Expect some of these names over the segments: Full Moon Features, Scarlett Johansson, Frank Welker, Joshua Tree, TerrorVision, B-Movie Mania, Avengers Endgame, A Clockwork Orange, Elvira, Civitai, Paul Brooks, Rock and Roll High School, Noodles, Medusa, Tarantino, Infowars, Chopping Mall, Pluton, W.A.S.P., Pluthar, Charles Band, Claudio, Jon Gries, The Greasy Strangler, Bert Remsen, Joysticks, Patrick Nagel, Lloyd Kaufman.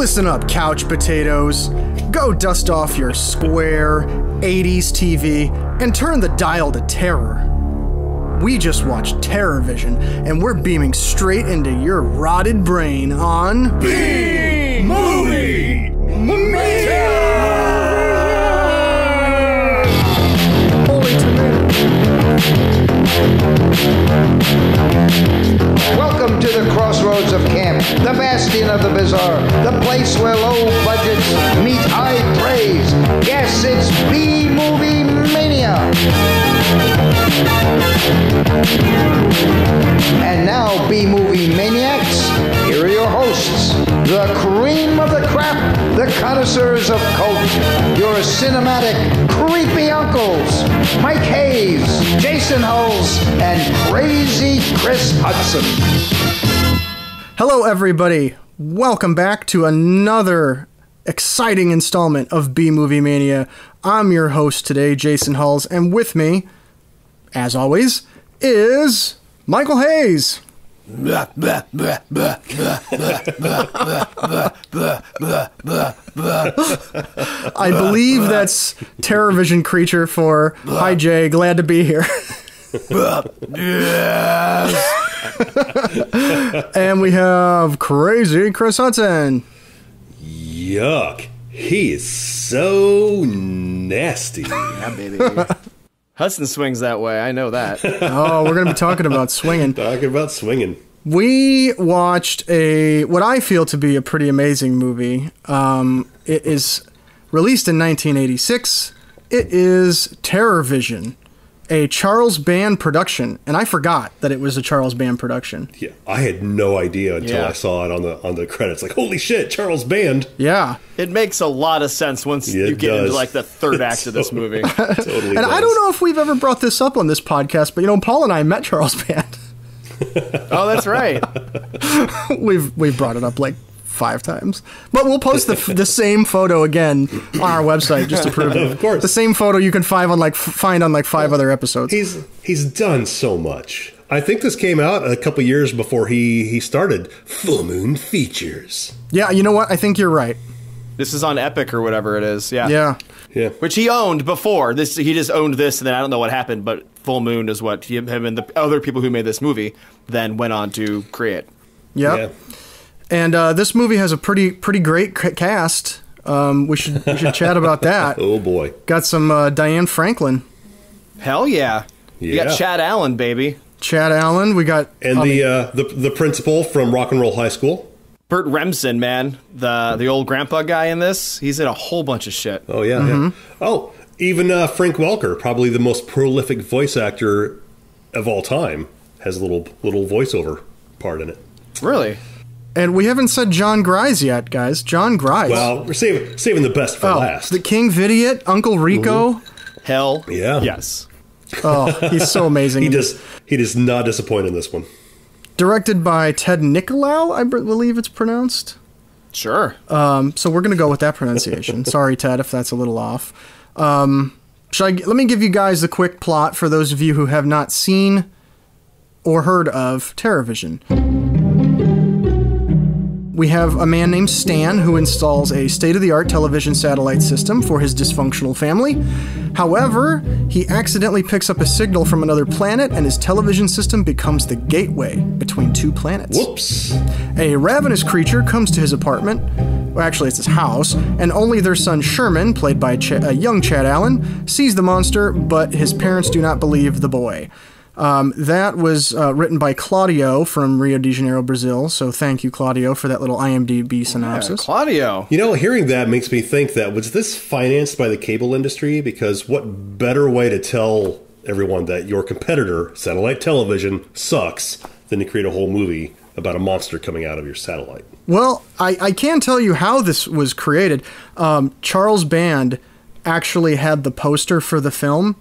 Listen up, couch potatoes. Go dust off your square, 80s TV, and turn the dial to terror. We just watched TerrorVision, and we're beaming straight into your rotted brain on... B-Movie Mania! Holy tomato! Welcome to the crossroads of camp, the bastion of the bizarre, the place where low budgets meet high praise. Yes, it's B-Movie Mania. And now, B-Movie Maniacs, here are your hosts, the cream of the crop, the connoisseurs of cult, your cinematic creepy uncles, Mike Hayes, Jason Huls, and Crazy Chris Hutson. Hello everybody, welcome back to another exciting installment of B-Movie Mania. I'm your host today, Jason Huls, and with me, as always, is Michael Hayes. I believe that's TerrorVision creature for, hi Jay, glad to be here. And we have Crazy Chris Hutson. Yuck. He is so nasty. Yeah, baby. Hudson swings that way. I know that. Oh, we're going to be talking about swinging. Talking about swinging. We watched what I feel to be a pretty amazing movie. It is released in 1986. It is TerrorVision, a Charles Band production, and I forgot that it was a Charles Band production. Yeah, I had no idea until I saw it on the credits. Like, holy shit, Charles Band! Yeah, it makes a lot of sense once you get into like the third act of this movie. Totally. And does. I don't know if we've ever brought this up on this podcast, but you know, Paul and I met Charles Band. Oh, that's right. We've brought it up like 5 times, but we'll post the same photo again on our website just to prove it. Of course, the same photo you can find on like 5 other episodes. He's done so much. I think this came out a couple years before he started Full Moon Features. Yeah, you know what? I think you're right. This is on Epic or whatever it is. Yeah, yeah, yeah. Which he owned before this. He just owned this, and then I don't know what happened, but Full Moon is what him and the other people who made this movie then went on to create. Yep. Yeah. And this movie has a pretty great cast. We should chat about that. Oh boy, got some Diane Franklin. Hell yeah. You got Chad Allen, baby. Chad Allen. We got the principal from Rock and Roll High School. Bert Remsen, man, the old grandpa guy in this. He's in a whole bunch of shit. Oh yeah. Mm-hmm. Yeah. Oh, even Frank Welker, probably the most prolific voice actor of all time, has a little voiceover part in it. Really. And we haven't said Jon Gries yet, guys. Jon Gries. Well, we're saving the best for last. The King Vidiot, Uncle Rico. Mm-hmm. Hell yeah. Yes. Oh, he's so amazing. he does not disappoint in this one. Directed by Ted Nicolau, I believe it's pronounced. Sure. So we're gonna go with that pronunciation. Sorry, Ted, if that's a little off. Let me give you guys the quick plot for those of you who have not seen or heard of TerrorVision. We have a man named Stan who installs a state-of-the-art television satellite system for his dysfunctional family. However, he accidentally picks up a signal from another planet, and his television system becomes the gateway between 2 planets. Whoops! A ravenous creature comes to his apartment, well, actually it's his house, and only their son Sherman, played by young Chad Allen, sees the monster, but his parents do not believe the boy. That was written by Claudio from Rio de Janeiro, Brazil. So thank you, Claudio, for that little IMDb synopsis. Yeah, Claudio. You know, hearing that makes me think that was this financed by the cable industry? Because what better way to tell everyone that your competitor, satellite television, sucks than to create a whole movie about a monster coming out of your satellite? Well, I can tell you how this was created. Charles Band actually had the poster for the film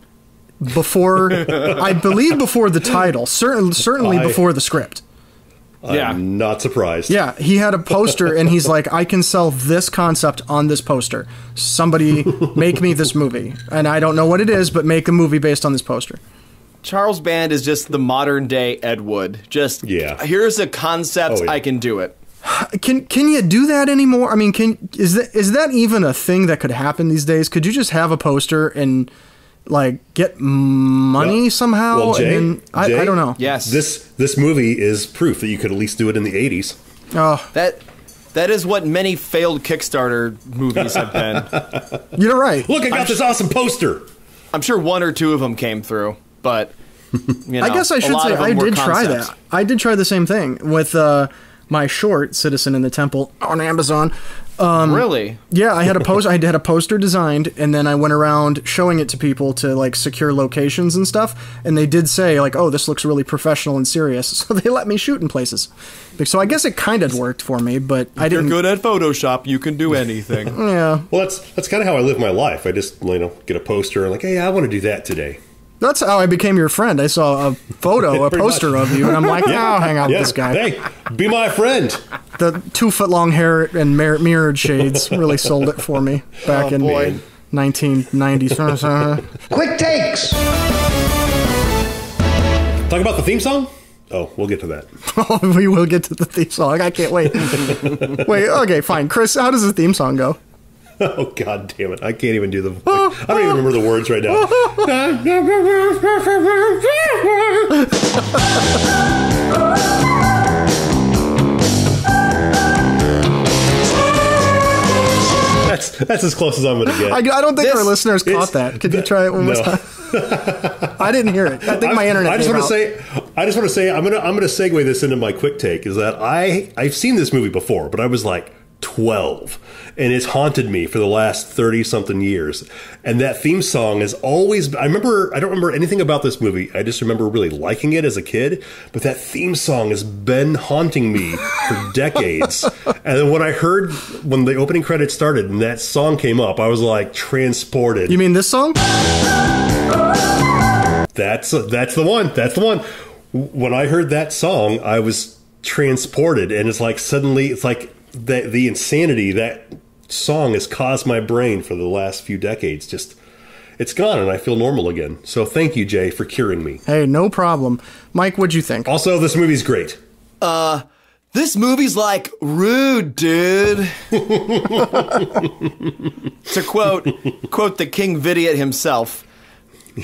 before, I believe, before the title, certainly before the script. I'm not surprised. Yeah, he had a poster, and he's like, I can sell this concept on this poster. Somebody make me this movie. And I don't know what it is, but make a movie based on this poster. Charles Band is just the modern-day Ed Wood. Just, here's a concept, I can do it. Can you do that anymore? I mean, is that even a thing that could happen these days? Could you just have a poster and like get money somehow? Well, Jay, and then, Jay, I don't know. Yes, this movie is proof that you could at least do it in the 80s. Oh, that is what many failed Kickstarter movies have been. You're right. Look, I got this awesome poster. I'm sure one or two of them came through, but you know, I guess I should say I did try that. I did try the same thing with my short, Citizen in the Temple, on Amazon. Really? Yeah, I had a poster designed, and then I went around showing it to people to like secure locations and stuff. And they did say like, "Oh, this looks really professional and serious," so they let me shoot in places. So I guess it kind of worked for me, but I didn't. If you're good at Photoshop, you can do anything. Yeah. Well, that's kind of how I live my life. I just, you know, get a poster and like, hey, I want to do that today. That's how I became your friend. I saw a photo, a poster of you, and I'm like, yeah, I'll hang out with this guy. Hey, be my friend. The 2-foot-long hair and mirrored shades really sold it for me back in 1990s. Quick takes. Talk about the theme song? Oh, we'll get to that. Oh, we will get to the theme song. I can't wait. Wait, okay, fine. Chris, how does the theme song go? Oh, God damn it. I can't even do the voice. I don't even remember the words right now. That's as close as I'm going to get. I don't think our listeners caught that. Could you try it one more time? I didn't hear it. I think my internet came out. I just want to say I'm going to segue this into my quick take, is that I've seen this movie before, but I was like 12, and it's haunted me for the last 30-something years. And that theme song is always, I don't remember anything about this movie. I just remember really liking it as a kid, but that theme song has been haunting me for decades. And then when I heard, when the opening credits started and that song came up, I was like transported. You mean this song? That's the one. That's the one. When I heard that song, I was transported, and it's like suddenly, it's like, the insanity that song has caused my brain for the last few decades, just it's gone, and I feel normal again. So thank you, Jay, for curing me. Hey, no problem. Mike, what'd you think? Also, this movie's great. This movie's like rude, dude. To quote the King Vidiot himself,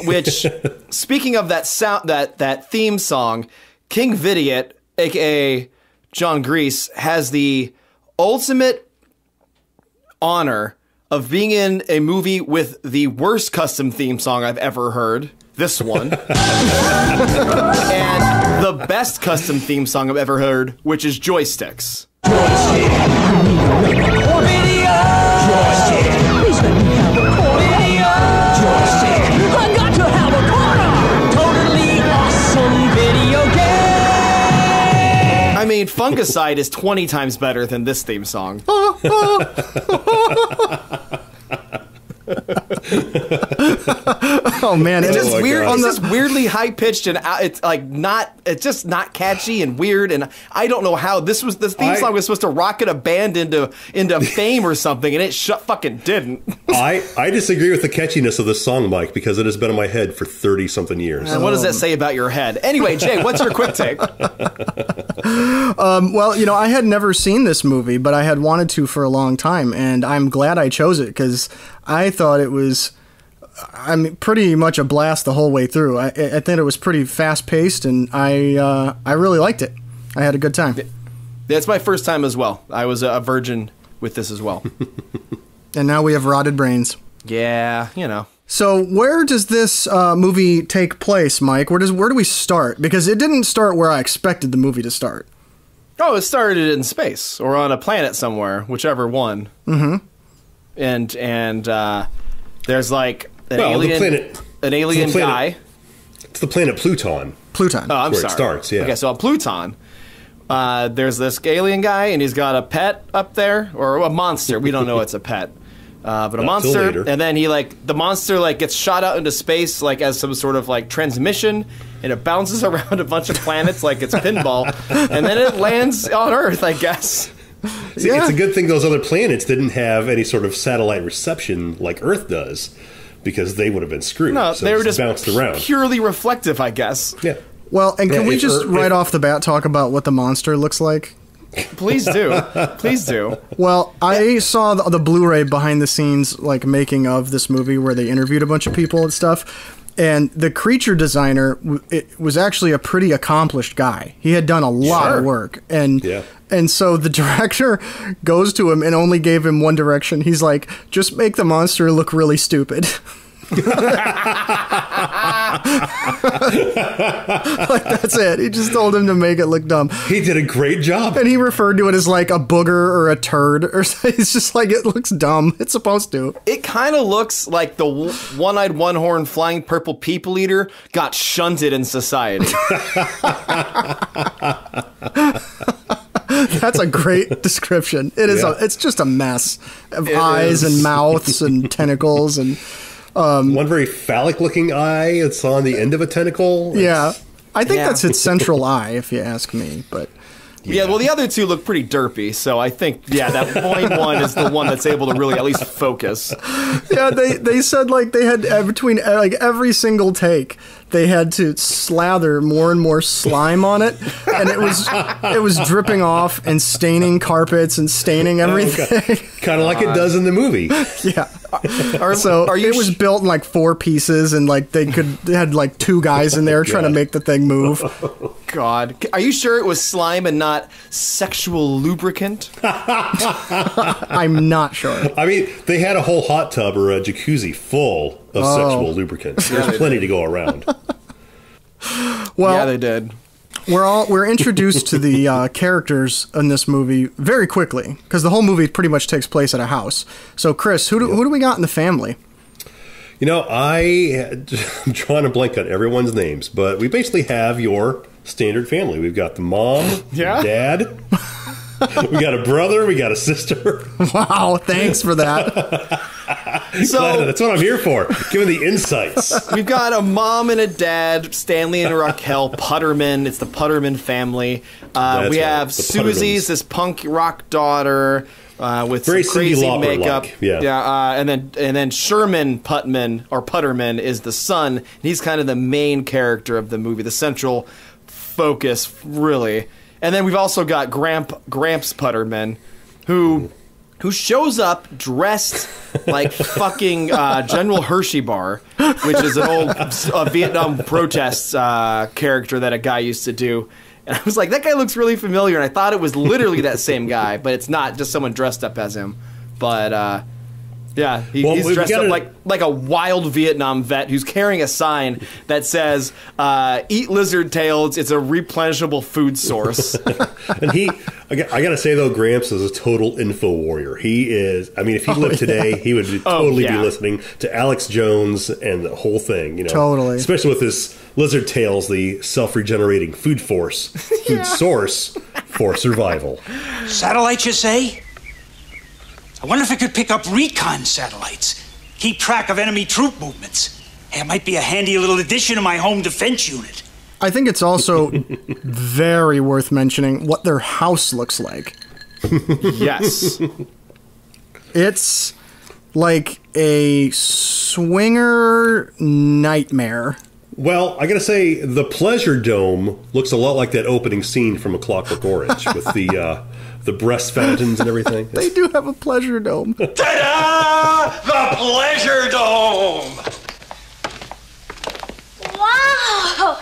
which, speaking of that sound, that theme song, King Vidiot, aka Jon Gries, has the ultimate honor of being in a movie with the worst custom theme song I've ever heard, this one, and the best custom theme song I've ever heard, which is Joysticks. I mean, Fungicide is 20 times better than this theme song. Oh man, it's just weird. It's just weirdly high pitched, and it's like not. It's just not catchy and weird. And I don't know how this was. The theme song was supposed to rocket a band into fame or something, and it fucking didn't. I disagree with the catchiness of this song, Mike, because it has been in my head for 30-something years. And what does that say about your head? Anyway, Jay, what's your quick take? Well, you know, I had never seen this movie, but I had wanted to for a long time, and I'm glad I chose it because I thought it was, I mean, pretty much a blast the whole way through. I think it was pretty fast paced, and I really liked it. I had a good time. That's my first time as well. I was a virgin with this as well. And now we have rotted brains. Yeah, you know. So where does this movie take place, Mike? Where do we start? Because it didn't start where I expected the movie to start. Oh, it started in space or on a planet somewhere, whichever one. Mm-hmm. And there's like an alien guy. It's the planet Pluton. Pluton. Oh, I'm sorry. It starts, yeah. Okay, so on Pluton, there's this alien guy, and he's got a pet up there, or a monster. We don't know it's a pet. But a monster, and then he the monster gets shot out into space as some sort of transmission, and it bounces around a bunch of planets like it's pinball, and then it lands on Earth, I guess. See, yeah. It's a good thing those other planets didn't have any sort of satellite reception like Earth does, because they would have been screwed. No, so they were just bounced around. Purely reflective, I guess. Yeah. Well, and can we just right off the bat talk about what the monster looks like? Please do. Please do. Well, I saw the Blu-ray behind the scenes, like, making of this movie where they interviewed a bunch of people and stuff. And the creature designer, it was actually a pretty accomplished guy. He had done a lot of work. And and so the director goes to him and only gave him one direction. He's like, just make the monster look really stupid. Like, that's it. He just told him to make it look dumb. He did a great job. And he referred to it as like a booger or a turd or something. It's just like, it looks dumb. It's supposed to. It kind of looks like the one-eyed, one-horned, flying purple people eater got shunted in society. That's a great description. It is. It's just a mess of eyes and mouths and tentacles and... one very phallic-looking eye. It's on the end of a tentacle. I think that's its central eye, if you ask me. But well, the other two look pretty derpy, so I think, that point one is the one that's able to really at least focus. Yeah, they said, like, they had, between, like, every single take, they had to slather more and more slime on it, and it was dripping off and staining carpets and staining everything. Kind of like it does in the movie. Yeah. So it was built in like 4 pieces, and like they had like 2 guys in there trying to make the thing move. God, are you sure it was slime and not sexual lubricant? I'm not sure. I mean, they had a whole hot tub or a jacuzzi full of sexual lubricant. There's plenty to go around. Well, yeah, they did. We're introduced to the characters in this movie very quickly, because the whole movie pretty much takes place at a house. So, Chris, who do we got in the family? You know, I'm drawing a blank on everyone's names, but we basically have your standard family. We've got the mom, dad. We got a brother. We got a sister. Wow! Thanks for that. So that's what I'm here for. Giving the insights. We've got a mom and a dad, Stanley and Raquel Putterman. It's the Putterman family. We have Susie's, this punk rock daughter with some crazy makeup. Like. And then Sherman Putman or Putterman is the son. And he's kind of the main character of the movie, the central focus, really. And then we've also got Gramps Putterman, who shows up dressed like fucking General Hershey Bar, which is an old Vietnam protests character that a guy used to do. And I was like, that guy looks really familiar, and I thought it was literally that same guy, but it's not, just someone dressed up as him. But he's dressed up like a wild Vietnam vet who's carrying a sign that says, eat lizard tails, it's a replenishable food source. And I got to say, though, Gramps is a total info warrior. He is, I mean, if he lived today, he would totally be listening to Alex Jones and the whole thing, you know. Totally. Especially with this lizard tails, the self-regenerating food source for survival. Satellite, you say? I wonder if it could pick up recon satellites, keep track of enemy troop movements. Hey, it might be a handy little addition to my home defense unit. I think it's also very worth mentioning what their house looks like. Yes. It's like a swinger nightmare. Well, I gotta say, the Pleasure Dome looks a lot like that opening scene from A Clockwork Orange with the breast fountains and everything. They do have a pleasure dome. Ta-da! The pleasure dome! Wow!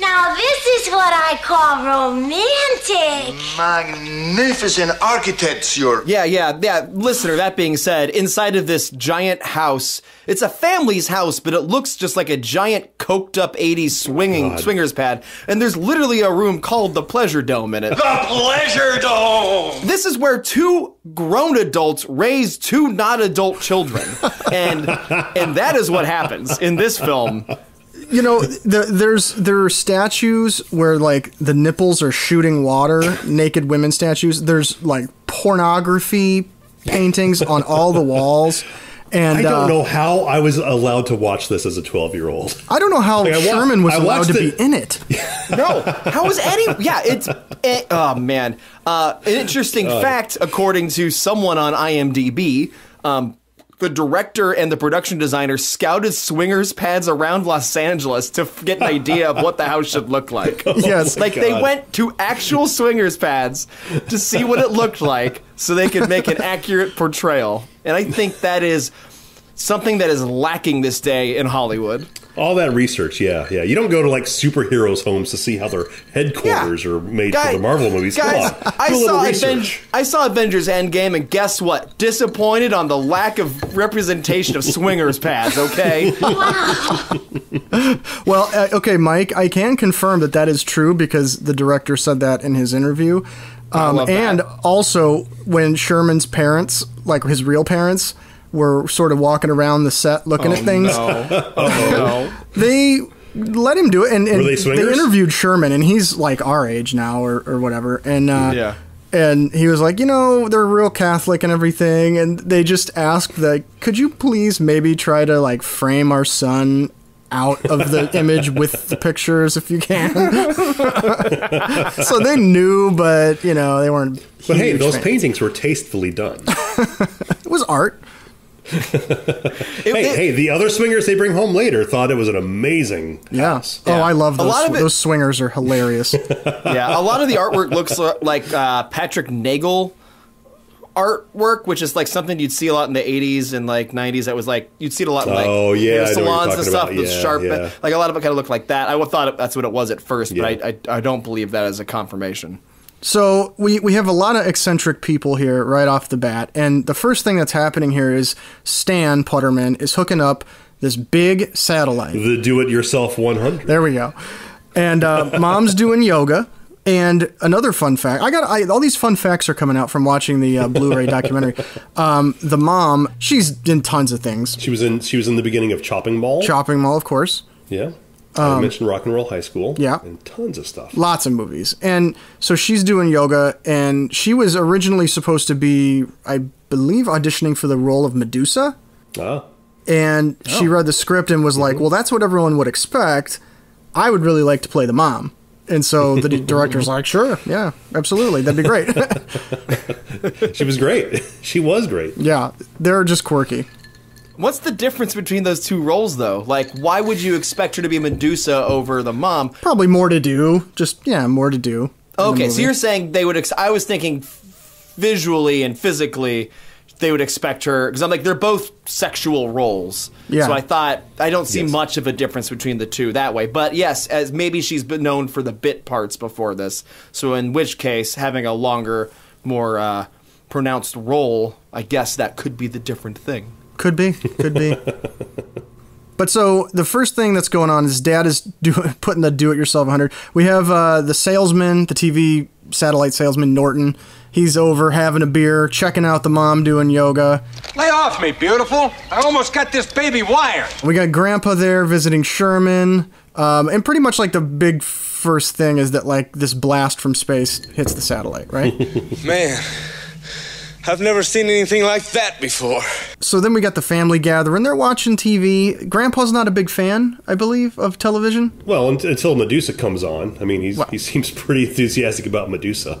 Now this is what I call romantic. Magnificent architecture. Yeah. Listener, that being said, inside of this giant house, it's a family's house, but it looks just like a giant coked up 80s swingers pad. And there's literally a room called the Pleasure Dome in it. The Pleasure Dome! This is where 2 grown adults raise 2 not adult children. and that is what happens in this film. You know, there are statues where, like, the nipples are shooting water, naked women statues. There's, like, pornography paintings on all the walls. And I don't know how I was allowed to watch this as a 12-year-old. I don't know how Sherman was allowed to be in it. No, how was any? Yeah, oh, man. An interesting fact, according to someone on IMDb, the director and the production designer scouted swingers pads around Los Angeles to get an idea of what the house should look like. Yes, like God. They went to actual swingers pads to see what it looked like so they could make an accurate portrayal. And I think that is something that is lacking this day in Hollywood. All that research, yeah, yeah. You don't go to, like, superheroes' homes to see how their headquarters are made for the Marvel movies. Guys, I saw Avengers Endgame, and guess what? Disappointed on the lack of representation of swingers pads, okay? Well, okay, Mike, I can confirm that that is true because the director said that in his interview. And also, when Sherman's parents, like his real parents, were sort of walking around the set looking at things. No. Oh, no. They let him do it. And they interviewed Sherman, and he's like our age now or whatever. And yeah. And he was like, you know, they're real Catholic and everything. And they just asked, like, could you please maybe try to, like, frame our son out of the image with the pictures if you can? So they knew, but, you know, they weren't. But hey, those paintings were tastefully done. It was art. Hey, the other swingers they bring home later thought it was an amazing house. Yeah. Oh, I love those swingers are hilarious. Yeah, a lot of the artwork looks like Patrick Nagel artwork, which is like something you'd see a lot in the 80s and like 90s. That was like you'd see it a lot in like salons and stuff. Yeah, sharp, like a lot of it kind of looked like that. I thought that's what it was at first, but I don't believe that as a confirmation. So we have a lot of eccentric people here right off the bat, and the first thing that's happening here is Stan Putterman is hooking up this big satellite. The do-it-yourself 100. There we go. And Mom's doing yoga. And another fun fact, all these fun facts are coming out from watching the Blu-ray documentary. The mom, she's in tons of things. She was in the beginning of Chopping Mall. Chopping Mall, of course. Yeah. I mentioned Rock and Roll High School. Yeah. And tons of stuff. Lots of movies. And so she's doing yoga, and she was originally supposed to be, I believe, auditioning for the role of Medusa. Oh. And she read the script and was like, well, that's what everyone would expect. I would really like to play the mom. And so the director's like, sure, yeah, absolutely. That'd be great. She was great. She was great. Yeah. They're just quirky. What's the difference between those two roles, though? Like, why would you expect her to be Medusa over the mom? Probably more to do. Just, yeah, more to do. Okay, so you're saying they would... I was thinking visually and physically they would expect her... Because I'm like, they're both sexual roles. Yeah. So I thought, I don't see much of a difference between the two that way. But yes, as maybe she's been known for the bit parts before this. So in which case, having a longer, more pronounced role, I guess that could be the different thing. Could be, could be. But so the first thing that's going on is Dad is putting the do-it-yourself 100. We have the salesman, the TV satellite salesman, Norton. He's over having a beer, checking out the mom doing yoga. Lay off me, beautiful. I almost got this baby wired. We got Grandpa there visiting Sherman. And pretty much like the big first thing is that like this blast from space hits the satellite, right? Man. I've never seen anything like that before. So then we got the family gathering. They're watching TV. Grandpa's not a big fan, I believe, of television. Well, until Medusa comes on. I mean, he seems pretty enthusiastic about Medusa.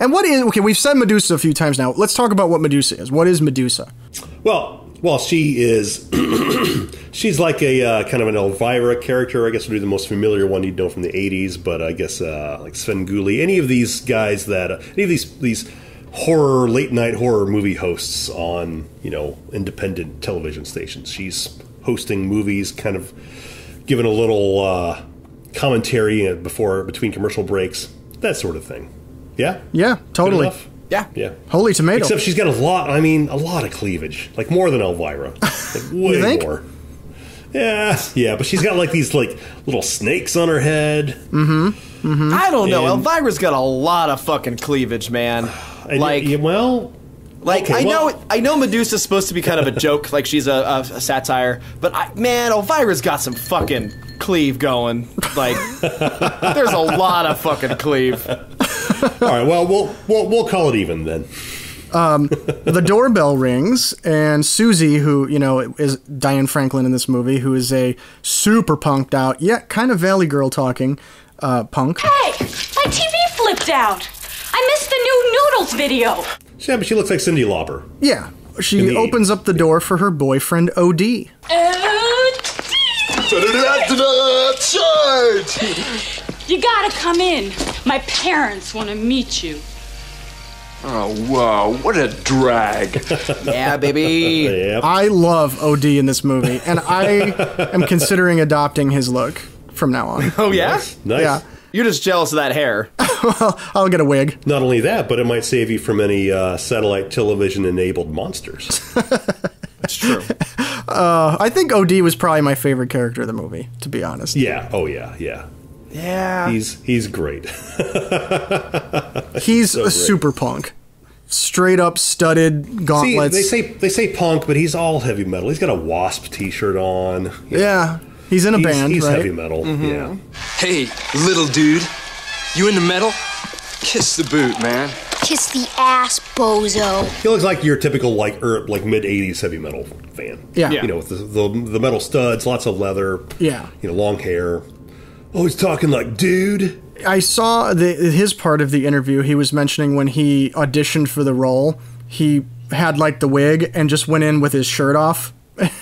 And what is... Okay, we've said Medusa a few times now. Let's talk about what Medusa is. What is Medusa? Well, she is... she's like a kind of an Elvira character. I guess would be the most familiar one you'd know from the 80s. But I guess like Svengoolie. Any of these guys that... any of these horror, late night horror movie hosts on, you know, independent television stations. She's hosting movies, kind of giving a little commentary between commercial breaks, that sort of thing. Yeah? Yeah, totally. Yeah. Yeah. Holy tomato. Except she's got a lot of cleavage. Like more than Elvira. Like way more. Yeah. Yeah, but she's got like these like little snakes on her head. Mm-hmm. Mm-hmm. I don't know. Elvira's got a lot of fucking cleavage, man. I know Medusa's supposed to be kind of a joke, like she's a satire, but man, Elvira's got some fucking cleave going. Like, there's a lot of fucking cleave. All right, well, we'll call it even then. The doorbell rings, and Susie, who, you know, is Diane Franklin in this movie, who is a super punked out, yet kind of valley girl talking punk. Hey, my TV flipped out. I missed the new Noodles video. Yeah, but she looks like Cindy Lauper. Yeah. She opens up the door for her boyfriend, O.D. You gotta come in. My parents want to meet you. Oh, wow, what a drag. Yeah, baby. Yep. I love O.D. in this movie, and I am considering adopting his look from now on. Oh, yeah? Nice. Nice. Yeah. You're just jealous of that hair. Well, I'll get a wig. Not only that, but it might save you from any satellite television-enabled monsters. That's true. I think O.D. was probably my favorite character of the movie, to be honest. Yeah. Oh, yeah, yeah. Yeah. He's great. He's so great. Super punk. Straight up studded gauntlets. See, they say punk, but he's all heavy metal. He's got a Wasp t-shirt on. Yeah. He's in a band, he's right? Heavy metal. Mm-hmm. Yeah. Hey, little dude. You into metal? Kiss the boot, man. Kiss the ass, bozo. He looks like your typical like mid-80s heavy metal fan. Yeah. You know, with the metal studs, lots of leather. Yeah. You know, long hair. Oh, he's talking like, dude. I saw his part of the interview. He was mentioning when he auditioned for the role, he had like the wig and just went in with his shirt off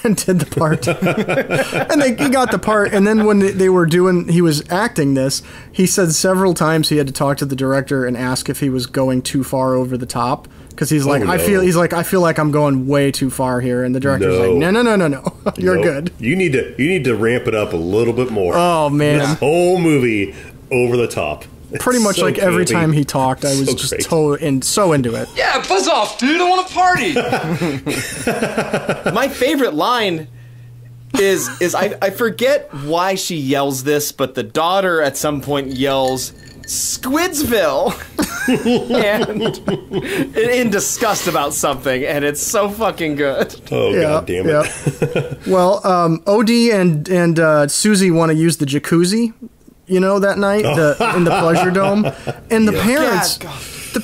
and did the part. And he got the part. And then when they were doing, he was acting this, he said several times he had to talk to the director and ask if he was going too far over the top. Because he's like, I feel like I'm going way too far here, and the director's like, no, you're good. You need to ramp it up a little bit more. Oh man, this whole movie over the top. Pretty much like every time he talked, I was just so into it. Yeah, buzz off, dude! I want to party. My favorite line is I forget why she yells this, but the daughter at some point yells, Squidsville, and in disgust about something, and it's so fucking good. Oh, yeah, god damn it. Yeah. Well, O.D. and Susie want to use the jacuzzi, you know, that night in the Pleasure Dome, and the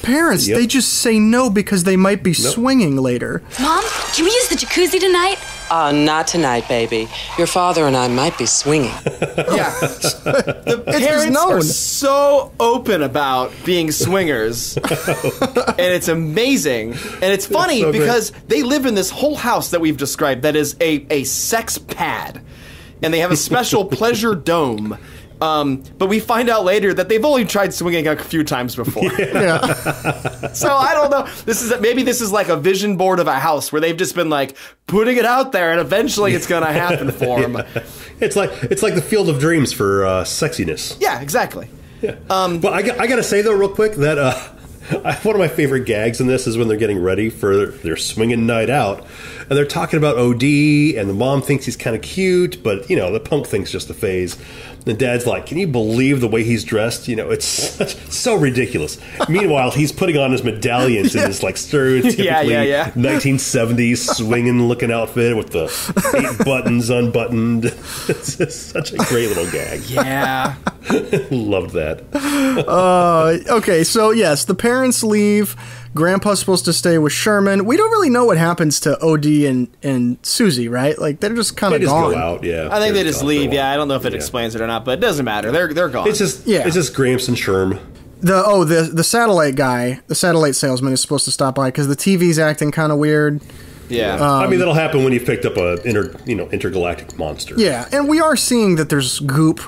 parents, they just say no because they might be swinging later. Mom, can we use the jacuzzi tonight? Not tonight, baby. Your father and I might be swinging. Yeah. The parents are so open about being swingers. And it's amazing. And it's funny because they live in this whole house that we've described that is a sex pad. And they have a special pleasure dome. But we find out later that they've only tried swinging a few times before. Yeah. So I don't know. Maybe this is like a vision board of a house where they've just been like putting it out there, and eventually it's going to happen for them. Yeah. It's like the field of dreams for sexiness. Yeah, exactly. Yeah. But I got to say though, real quick, that one of my favorite gags in this is when they're getting ready for their swinging night out, and they're talking about O.D., and the mom thinks he's kind of cute, but, you know, the punk thing's just a phase. And Dad's like, can you believe the way he's dressed? You know, it's so ridiculous. Meanwhile, he's putting on his medallions in this, like, stereotypically 1970s swinging-looking outfit with the 8 buttons unbuttoned. It's just such a great little gag. Yeah. Loved that. Okay, so, yes, the parents leave. Grandpa's supposed to stay with Sherman. We don't really know what happens to O.D. and Susie, right? Like, they're just kind of gone. They just go out, yeah. I think they just leave, yeah. I don't know if it explains it or not, but it doesn't matter. They're gone. It's just Gramps and Sherm. The satellite guy, the satellite salesman is supposed to stop by because the TV's acting kind of weird. Yeah. I mean, that'll happen when you've picked up a intergalactic monster. Yeah, and we are seeing that there's goop,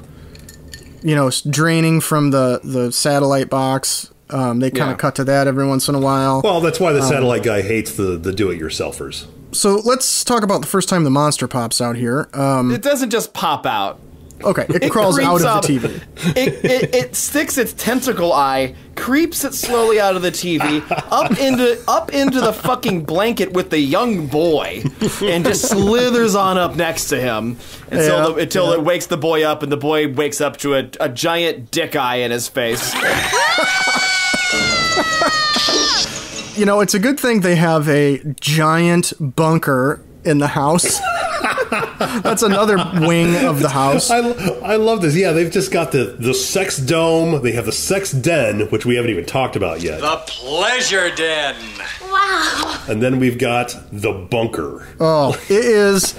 you know, draining from the satellite box. They kind of cut to that every once in a while. Well, that's why the satellite guy hates the do-it-yourselfers. So let's talk about the first time the monster pops out here. It doesn't just pop out. Okay, it crawls out of the TV. It sticks its tentacle eye, creeps it slowly out of the TV, up into the fucking blanket with the young boy, and just slithers on up next to him until it wakes the boy up, and the boy wakes up to a giant dick eye in his face. You know, it's a good thing they have a giant bunker in the house. That's another wing of the house. I love this. Yeah, they've just got the sex dome. They have the sex den, which we haven't even talked about yet. The pleasure den. Wow. And then we've got the bunker. Oh, it is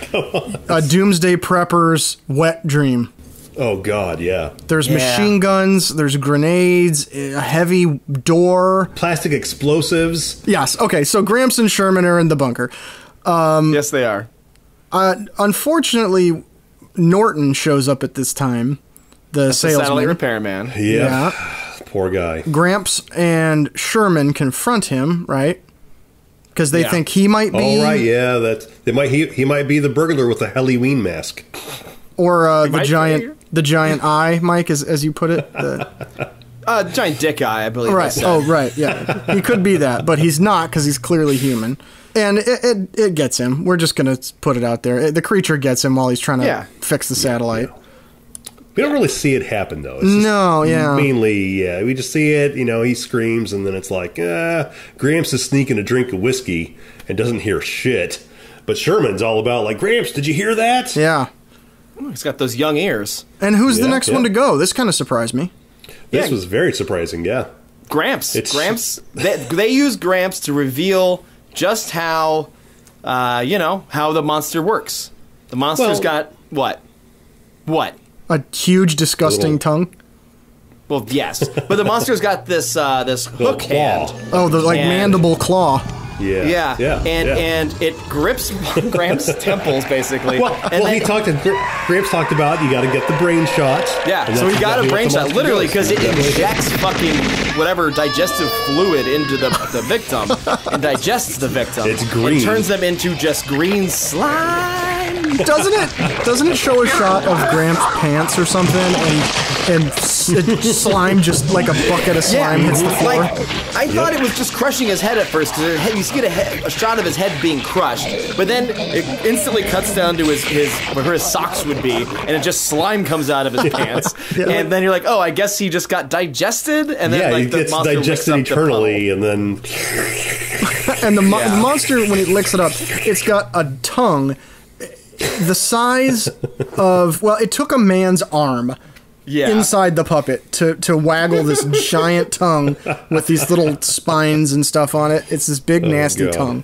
a doomsday prepper's wet dream. Oh, God, yeah. There's machine guns, there's grenades, a heavy door. Plastic explosives. Yes, okay, so Gramps and Sherman are in the bunker. Yes, they are. Unfortunately, Norton shows up at this time, the salesman. The satellite repairman. Yep. Yeah. Poor guy. Gramps and Sherman confront him, right? Because they think he might be... Oh, right, yeah. He might be the burglar with the Halloween mask. Or the giant eye, Mike, as you put it. The giant dick eye, I believe. Right. Oh, right. Yeah. He could be that, but he's not because he's clearly human. And it gets him. We're just going to put it out there. The creature gets him while he's trying to fix the satellite. Yeah. We don't really see it happen, though. It's mainly, yeah. We just see it, you know, he screams, and then it's like, Gramps is sneaking a drink of whiskey and doesn't hear shit. But Sherman's all about, like, Gramps, did you hear that? Yeah. Oh, he's got those young ears. And who's the next one to go? This kind of surprised me. This was very surprising, yeah. Gramps. Gramps. They use Gramps to reveal just how, you know, how the monster works. The monster's got what? What? A huge, disgusting tongue? Well, yes. But the monster's got this this hook hand. Oh, the like mandible claw. Yeah. Yeah. And it grips Gramps' temples, basically. Gramps talked about you got to get the brain shot. Yeah, so he got a brain shot, literally, because it injects fucking whatever digestive fluid into the victim and digests the victim. It's green. It turns them into just green slime. Doesn't it show a shot of Gramps' pants or something, and slime, just like a bucket of slime hits the floor? Like, I thought it was just crushing his head at first, because you see a shot of his head being crushed, but then it instantly cuts down to where his socks would be, and it just slime comes out of his pants, and then you're like, oh, I guess he just got digested, and then like, the monster licks up eternally, the puddle. And then... and the monster, when it licks it up, it's got a tongue... the size of, well, it took a man's arm inside the puppet to waggle this giant tongue with these little spines and stuff on it. It's this big, nasty tongue.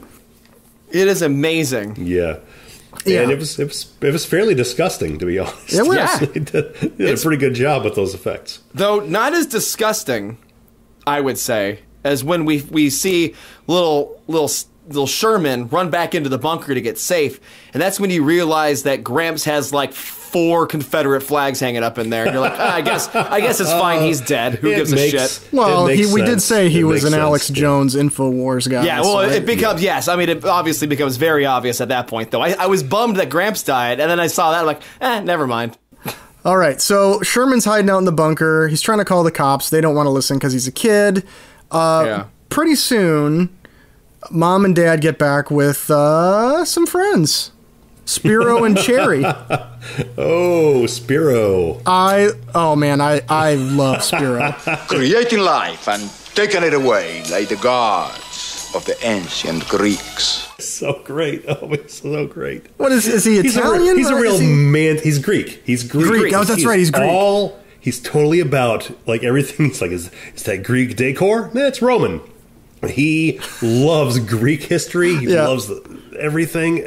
It is amazing. Yeah. Yeah. And it was fairly disgusting, to be honest. It was. Yeah. They did a pretty good job with those effects. Though not as disgusting, I would say, as when we see little Sherman run back into the bunker to get safe, and that's when you realize that Gramps has like 4 Confederate flags hanging up in there, and you're like, oh, I guess it's fine, he's dead, who gives a shit. Well, we did say he was an Alex Jones InfoWars guy. Yeah, well, so it becomes, yes, I mean, it obviously becomes very obvious at that point, though. I was bummed that Gramps died, and then I saw that, I'm like, never mind. All right, so Sherman's hiding out in the bunker, he's trying to call the cops, they don't want to listen because he's a kid. Pretty soon... Mom and Dad get back with some friends, Spiro and Cherry. Oh, Spiro! Oh man, I love Spiro. Creating life and taking it away like the gods of the ancient Greeks. So great! Oh, it's so great. What is he Italian? He's a real man. He's Greek. He's Greek. Oh, that's right. He's Greek. He's totally about like everything. He's like, is that Greek decor? Nah, it's Roman. He loves Greek history. He loves everything.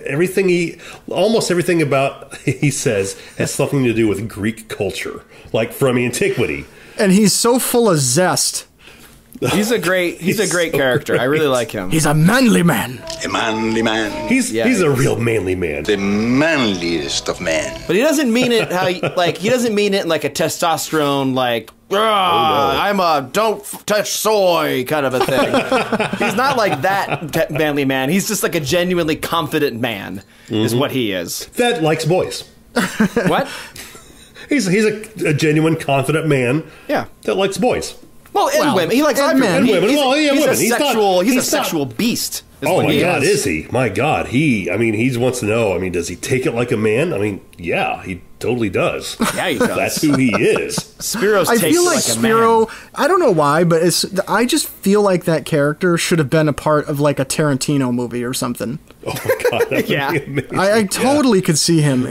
Almost everything about he says has something to do with Greek culture, like from antiquity. And he's so full of zest. He's a great. He's a great character. Great. I really like him. He's a manly man. A manly man. He's a real manly man. The manliest of men. But he doesn't mean it he doesn't mean it in like a testosterone like. I'm a don't touch soy kind of a thing. He's not like that manly man. He's just like a genuinely confident man is what he is. That likes boys. What? He's a genuine confident man. Yeah. That likes boys. Well, and women. He likes men. He's a sexual beast. Oh my God, is he? My God, I mean, he wants to know. I mean, does he take it like a man? I mean, yeah, he totally does. Yeah, he does. That's who he is. Spiro's takes it like a man. I feel like Spiro. I don't know why, but I just feel like that character should have been a part of like a Tarantino movie or something. Oh my God, that would be amazing. I totally could see him,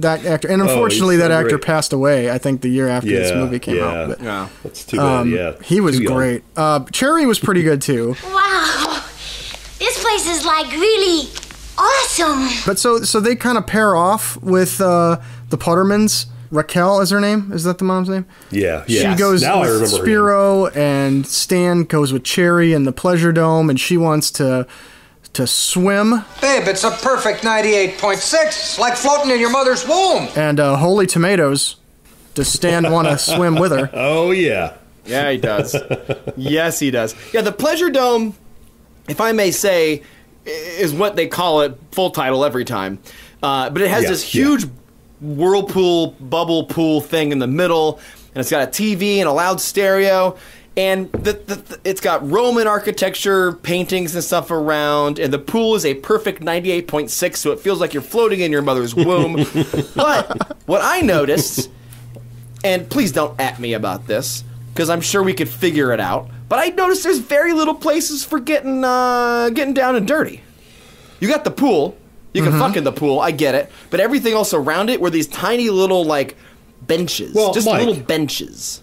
that actor. And unfortunately, that actor passed away. I think the year after this movie came out. But, yeah, that's too bad. Yeah, he was great. Cherry was pretty good too. Wow. This place is like really awesome. But so they kind of pair off with the Puttermans Raquel is her name. Is that the mom's name? Yeah. She goes with Spiro, and Stan goes with Cherry in the Pleasure Dome, and she wants to swim. Babe, it's a perfect 98.6, like floating in your mother's womb. And Holy Tomatoes, does Stan want to swim with her? Oh, yeah. Yeah, he does. Yes, he does. Yeah, the Pleasure Dome, if I may say, is what they call it full title every time. But it has this huge whirlpool, bubble pool thing in the middle, and it's got a TV and a loud stereo, and it's got Roman architecture paintings and stuff around, and the pool is a perfect 98.6, so it feels like you're floating in your mother's womb. But what I noticed, and please don't at me about this, because I'm sure we could figure it out, but I noticed there's very little places for getting down and dirty. You got the pool. You can fuck in the pool. I get it. But everything else around it were these tiny little, like, benches. Well, just little benches.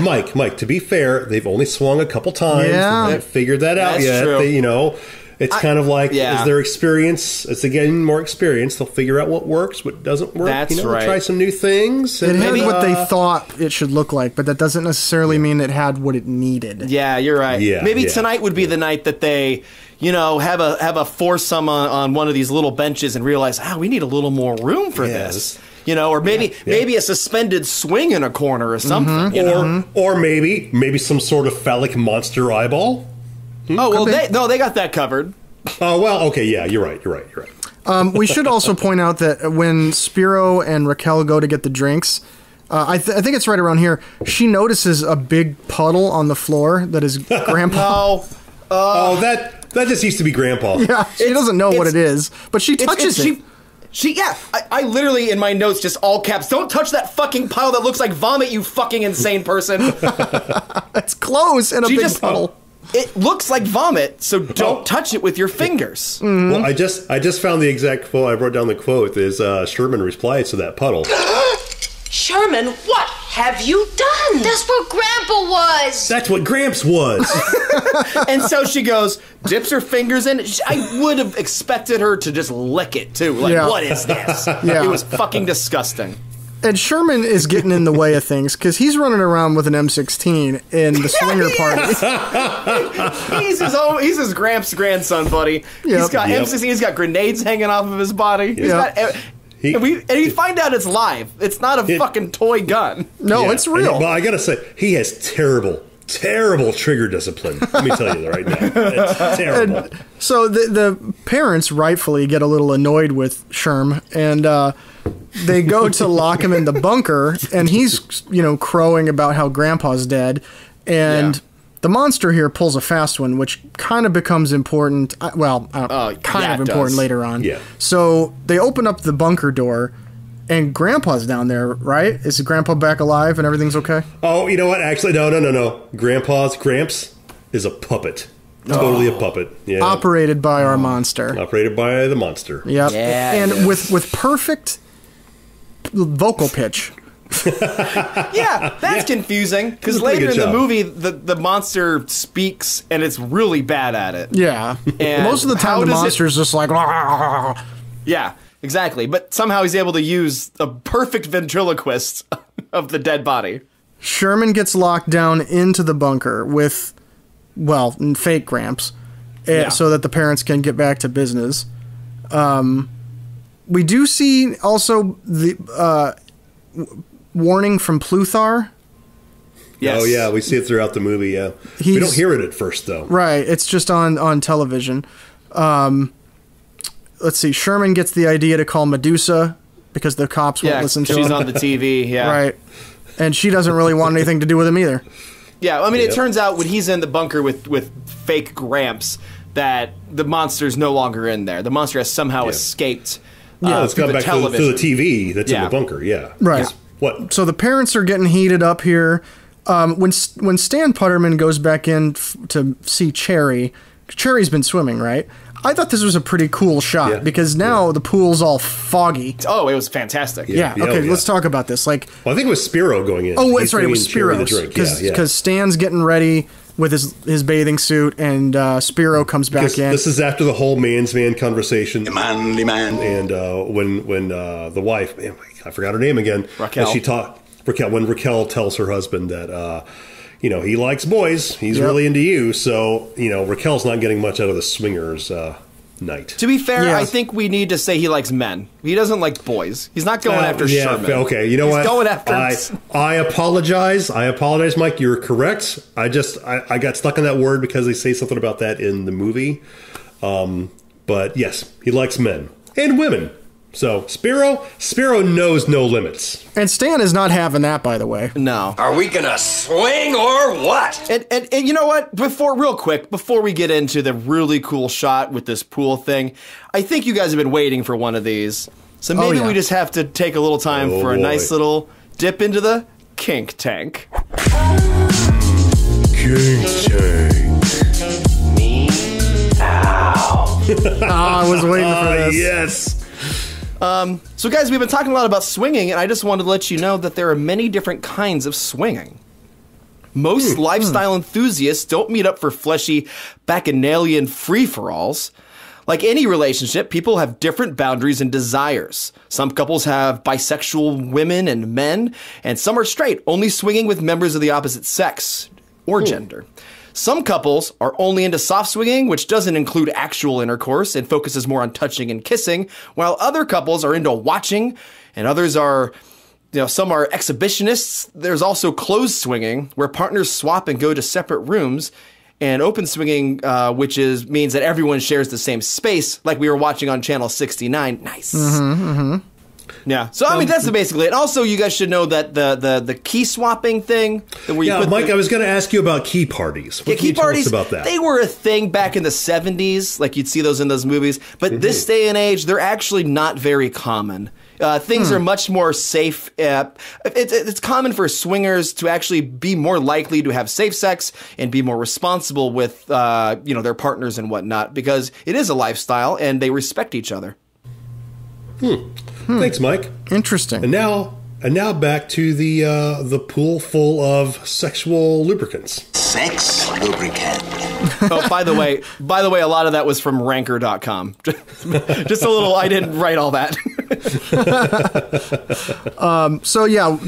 Mike, to be fair, they've only swung a couple times. Yeah. They haven't figured that out yet. True. They, you know, it's kind of like, is their experience, it's again more experience. They'll figure out what works, what doesn't work. That's right. They'll try some new things. And it had what they thought it should look like, but that doesn't necessarily mean it had what it needed. Yeah, you're right. Yeah, maybe tonight would be the night that they... You know, have a foursome on one of these little benches and realize, we need a little more room for this. You know, or maybe a suspended swing in a corner or something. You know? Or maybe some sort of phallic monster eyeball. Oh, well, they got that covered. Oh, well, okay, yeah, you're right. We should also point out that when Spiro and Raquel go to get the drinks, I think it's right around here, she notices a big puddle on the floor that is Grandpa. That just used to be Grandpa. Yeah, she doesn't know what it is, but she touches it. I literally, in my notes, just all caps, don't touch that fucking pile that looks like vomit, you fucking insane person. It's close in a big puddle. It looks like vomit, so don't touch it with your fingers. Well, I just found the exact quote. I wrote down the quote. Is Sherman replied to that puddle. Sherman, what have you done? That's what Grandpa was. That's what Gramps was. And so she goes, dips her fingers in it. I would have expected her to just lick it, too. Like, what is this? It was fucking disgusting. And Sherman is getting in the way of things because he's running around with an M16 in the swinger party. He's his Gramps' grandson, buddy. Yep. He's got M16. He's got grenades hanging off of his body. He's got... And you find out it's live. It's not a fucking toy gun. No, it's real. Well, I gotta say, he has terrible trigger discipline. Let me tell you right now. It's terrible. And so the parents rightfully get a little annoyed with Sherm, and they go to lock him in the bunker, and he's, you know, crowing about how Grandpa's dead, and... Yeah. The monster here pulls a fast one, which kind of becomes important. Well, kind of important later on. Yeah. So they open up the bunker door, and Grandpa's down there, right? Is Grandpa back alive and everything's okay? Oh, you know what? Actually, no. Gramps is a puppet. Totally a puppet. Yeah. Operated by our monster. Operated by the monster. Yep. Yeah. And with perfect vocal pitch. That's confusing because later in the movie the monster speaks and it's really bad at it. Yeah, and most of the time the monster's just like, yeah, exactly. But somehow he's able to use a perfect ventriloquist of the dead body. Sherman gets locked down into the bunker with fake Gramps, so that the parents can get back to business. We do see also the warning from Pluthar. Yes. Oh yeah, we see it throughout the movie. Yeah, we don't hear it at first though. Right, it's just on television. Let's see. Sherman gets the idea to call Medusa because the cops won't listen to him. She's on the TV. Yeah, right. And she doesn't really want anything to do with him either. Yeah, I mean, it turns out when he's in the bunker with fake Gramps that the monster's no longer in there. The monster has somehow escaped. Yeah, it's got back to the TV that's in the bunker. Yeah, right. Yeah. What? So the parents are getting heated up here. When Stan Putterman goes back in to see Cherry's been swimming, right? I thought this was a pretty cool shot because now the pool's all foggy. Oh, it was fantastic. Yeah. Okay, let's talk about this. Like, well, I think it was Spiro going in. Oh, that's right. It was Spiro because Stan's getting ready with his bathing suit, and Spiro comes back in. This is after the whole man's man conversation. Manly man. And when the wife, man, I forgot her name again. Raquel. When Raquel tells her husband that, you know, he likes boys. He's really into you. So, you know, Raquel's not getting much out of the swingers night. To be fair, I think we need to say he likes men. He doesn't like boys. He's not going after Sherman. Okay, you know what? He's going after I apologize. I apologize, Mike. You're correct. I got stuck on that word because they say something about that in the movie. But yes, he likes men and women. So, Spiro knows no limits. And Stan is not having that, by the way. No. Are we gonna swing or what? And you know what? Real quick, before we get into the really cool shot with this pool thing, I think you guys have been waiting for one of these. So maybe we just have to take a little time for a nice little dip into the kink tank. Kink tank. Me? Ow. I was waiting for this. Yes. So guys, we've been talking a lot about swinging, and I just wanted to let you know that there are many different kinds of swinging. Most lifestyle enthusiasts don't meet up for fleshy bacchanalian free-for-alls. Like any relationship, people have different boundaries and desires. Some couples have bisexual women and men, and some are straight, only swinging with members of the opposite sex or gender. Some couples are only into soft swinging, which doesn't include actual intercourse and focuses more on touching and kissing, while other couples are into watching, and others are, you know, some are exhibitionists. There's also closed swinging, where partners swap and go to separate rooms, and open swinging, which means that everyone shares the same space, like we were watching on Channel 69. Nice. Yeah. So, I mean, that's basically it. Also, you guys should know that the key swapping thing. Where you Mike, I was going to ask you about key parties. What can you tell us about that? They were a thing back in the 70s. Like, you'd see those in those movies. But this day and age, they're actually not very common. Things are much more safe. It's common for swingers to actually be more likely to have safe sex and be more responsible with, you know, their partners and whatnot, because it is a lifestyle and they respect each other. Thanks, Mike. Interesting. And now back to the pool full of sexual lubricants. Sex lubricant. Oh, by the way, a lot of that was from Ranker.com. Just a little. I didn't write all that. So yeah,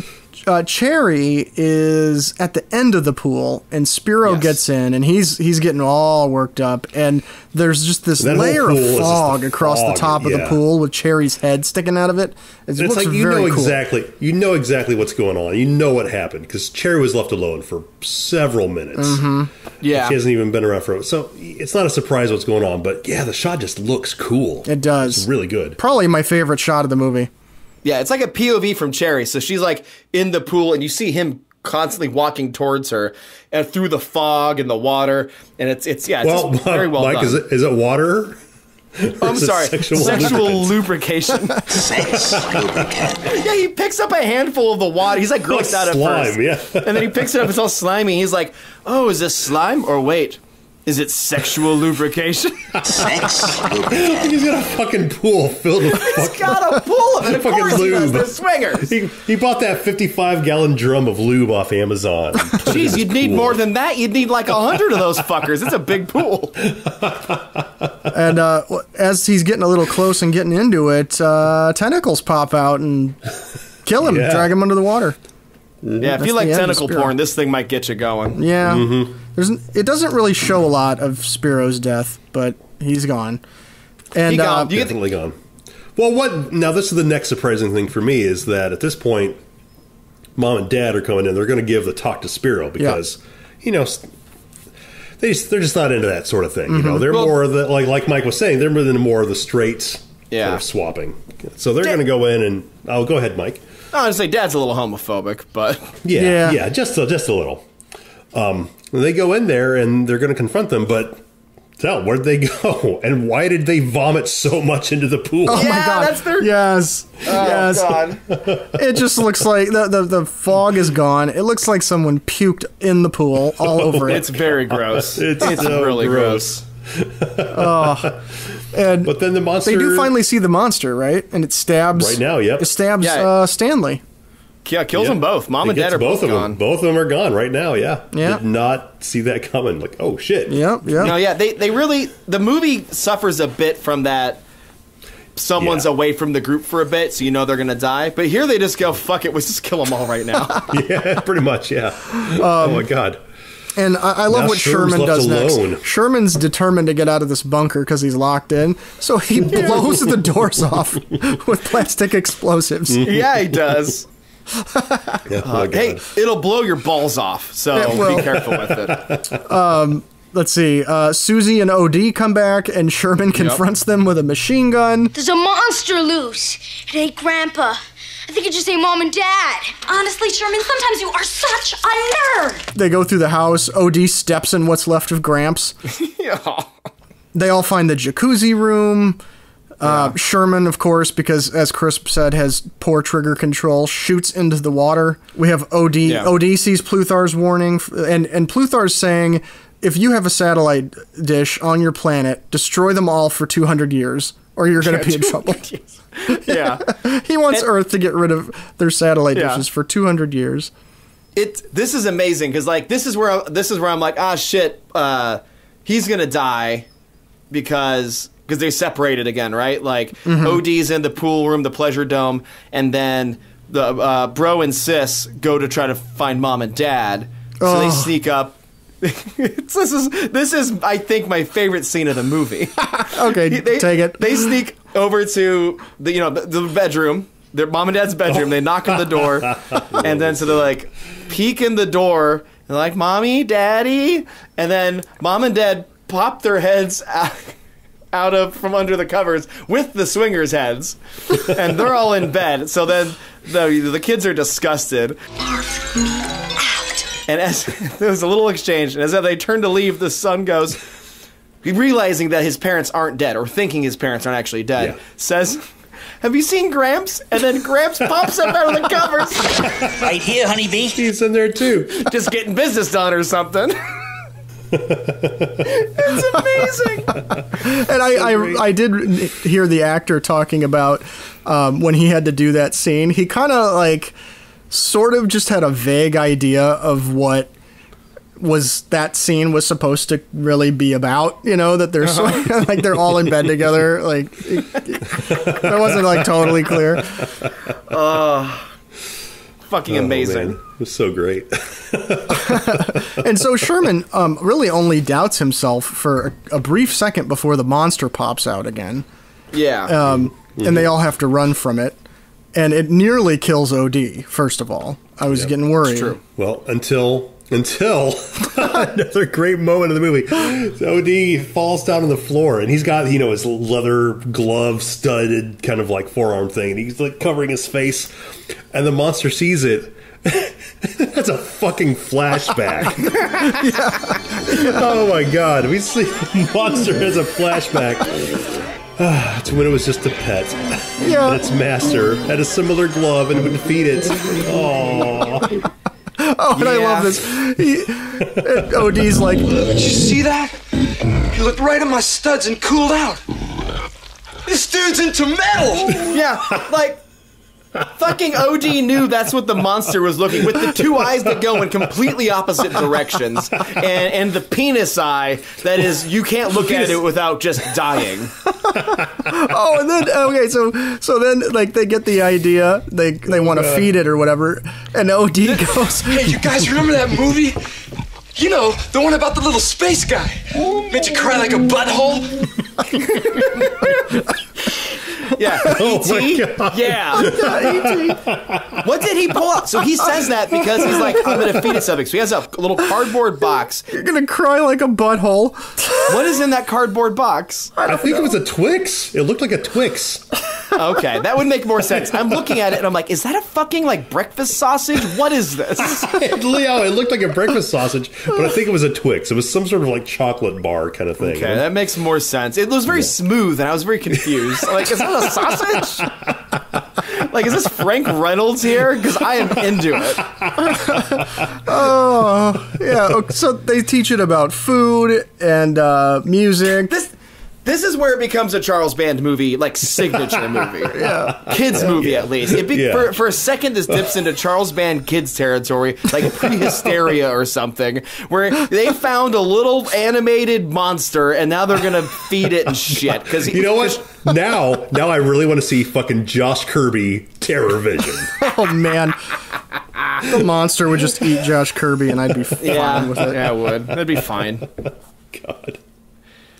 Cherry is at the end of the pool, and Spiro gets in, and he's getting all worked up, and there's just this layer of fog across the top of the pool with Cherry's head sticking out of it. It's like, you know exactly, what's going on. You know what happened, because Cherry was left alone for several minutes. Yeah, she hasn't even been around for, so it's not a surprise what's going on. But yeah, the shot just looks cool. It does. It's really good. Probably my favorite shot of the movie. Yeah, it's like a POV from Cherry. So she's like in the pool, and you see him constantly walking towards her, and through the fog and the water, and it's very well done. Mike, is it water? I'm sorry, sexual lubrication. Sex lubricant. Yeah, he picks up a handful of the water. He's like grossed out at first, and then he picks it up. It's all slimy. He's like, oh, is this slime or wait? Is it sexual lubrication? Sex lubricant. He's got a fucking pool filled with fucking... He's got a pool of it. Of course he does, the swingers. He bought that 55-gallon drum of lube off Amazon. Jeez, you'd need more than that. You'd need like 100 of those fuckers. It's a big pool. And as he's getting a little close and getting into it, tentacles pop out and kill him, drag him under the water. Yeah, if you like tentacle porn, this thing might get you going. Yeah. It doesn't really show a lot of Spiro's death, but he's gone. And he gone. Definitely gone. Well, now this is the next surprising thing for me, is that at this point, Mom and Dad are coming in. They're going to give the talk to Spiro because, you know, they're just not into that sort of thing. You know, they're more the, like Mike was saying, they're more of the straight sort of swapping. So they're going to go in and go ahead, Mike. I would say Dad's a little homophobic, but yeah, just a little. They go in there and they're going to confront them, but where'd they go? And why did they vomit so much into the pool? Oh my God! That's their... Yes, God. It just looks like the fog is gone. It looks like someone puked in the pool all over it. It's very gross. It's so really gross. And but then the monster. They do finally see the monster, right? And it stabs. Right now, yep. It stabs Stanley. Yeah, kills them both. Mom and Dad are both gone. Both of them are gone right now, yeah. Did not see that coming. Like, oh, shit. Yeah. No, yeah, they really... The movie suffers a bit from that someone's away from the group for a bit, so you know they're going to die. But here they just go, fuck it, let's just kill them all right now. Yeah, pretty much, yeah. Oh, my God. And I love what Sherman does next. Sherman's determined to get out of this bunker because he's locked in, so he blows the doors off with plastic explosives. Yeah, he does. Hey, it'll blow your balls off, so be careful with it. Let's see. Susie and OD come back, and Sherman confronts them with a machine gun. There's a monster loose. It ain't Grandpa. I think it just ain't Mom and Dad. Honestly, Sherman, sometimes you are such a nerd. They go through the house. OD steps in what's left of Gramps. They all find the jacuzzi room. Sherman, of course, because as Chris said, has poor trigger control, shoots into the water. We have OD. OD sees Pluthar's warning, and Pluthar's saying, if you have a satellite dish on your planet, destroy them all for 200 years, or you're going to be in trouble. Yeah. He wants Earth to get rid of their satellite dishes for 200 years. This is amazing, because like, this is where I'm like, ah, shit, he's going to die because they separated again, right? Like, OD's in the pool room, the pleasure dome, and then the bro and sis go to try to find Mom and Dad. So they sneak up. This is, I think, my favorite scene of the movie. They sneak over to the bedroom, their Mom and Dad's bedroom. They knock on the door, and then so they're like, peek in the door, and they're like, Mommy, Daddy, and then Mom and Dad pop their heads out from under the covers with the swingers' heads, and they're all in bed. So then the kids are disgusted. Barf me out. And as there was a little exchange, and as they turn to leave, the son goes, realizing that his parents aren't dead, or thinking his parents aren't actually dead, says, "Have you seen Gramps?" And then Gramps pops up out of the covers. Right here, honeybee. He's in there too, just getting business done or something. It's amazing. And I did hear the actor talking about when he had to do that scene, he kind of like sort of just had a vague idea of what that scene was supposed to really be about, that they're like they're all in bed together, like that wasn't like totally clear. Fucking amazing. Man. It was so great. And so Sherman really only doubts himself for a brief second before the monster pops out again. Yeah. And they all have to run from it. And it nearly kills OD, first of all. I was getting worried. It's true. Well, until another great moment of the movie. So OD falls down on the floor, and he's got, his leather glove studded kind of like forearm thing, and he's like covering his face, and the monster sees it. That's a fucking flashback. Oh my God, we see the monster as a flashback. It's when it was just a pet. Yeah. And its master had a similar glove and would defeat it. Aww. Oh, and I love this. OD's like, did you see that? He looked right at my studs and cooled out. This dude's into metal. Like, fucking OD knew that's what the monster was looking, with the two eyes that go in completely opposite directions, and the penis eye that is, you can't look at it without just dying. And then so then like they get the idea, they want to feed it or whatever, and OD goes, hey, you guys remember that movie? The one about the little space guy. Made you cry like a butthole. Yeah. Oh my God. Yeah. What did he pull up? So he says that because he's like, I'm going to feed it something. So he has a little cardboard box. You're going to cry like a butthole. What is in that cardboard box? I think it was a Twix. It looked like a Twix. Okay, that would make more sense. I'm looking at it and I'm like, is that a fucking like breakfast sausage? What is this? Leo, it looked like a breakfast sausage, but I think it was a Twix. It was some sort of like chocolate bar kind of thing. Okay, that makes more sense. It was very smooth, and I was very confused. Like, is that a sausage? Like, is this Frank Reynolds here? Because I am into it. Oh, yeah. So they teach it about food and music. This is where it becomes a Charles Band movie, like signature movie. Yeah. Kids movie, yeah. At least. For a second, this dips into Charles Band kids territory, like pre-hysteria or something, where they found a little animated monster, and now they're going to feed it and shit. Because you know what? Now I really want to see fucking Josh Kirby TerrorVision. Oh, man. The monster would just eat Josh Kirby, and I'd be fine with it. Yeah, I would. That'd be fine. God.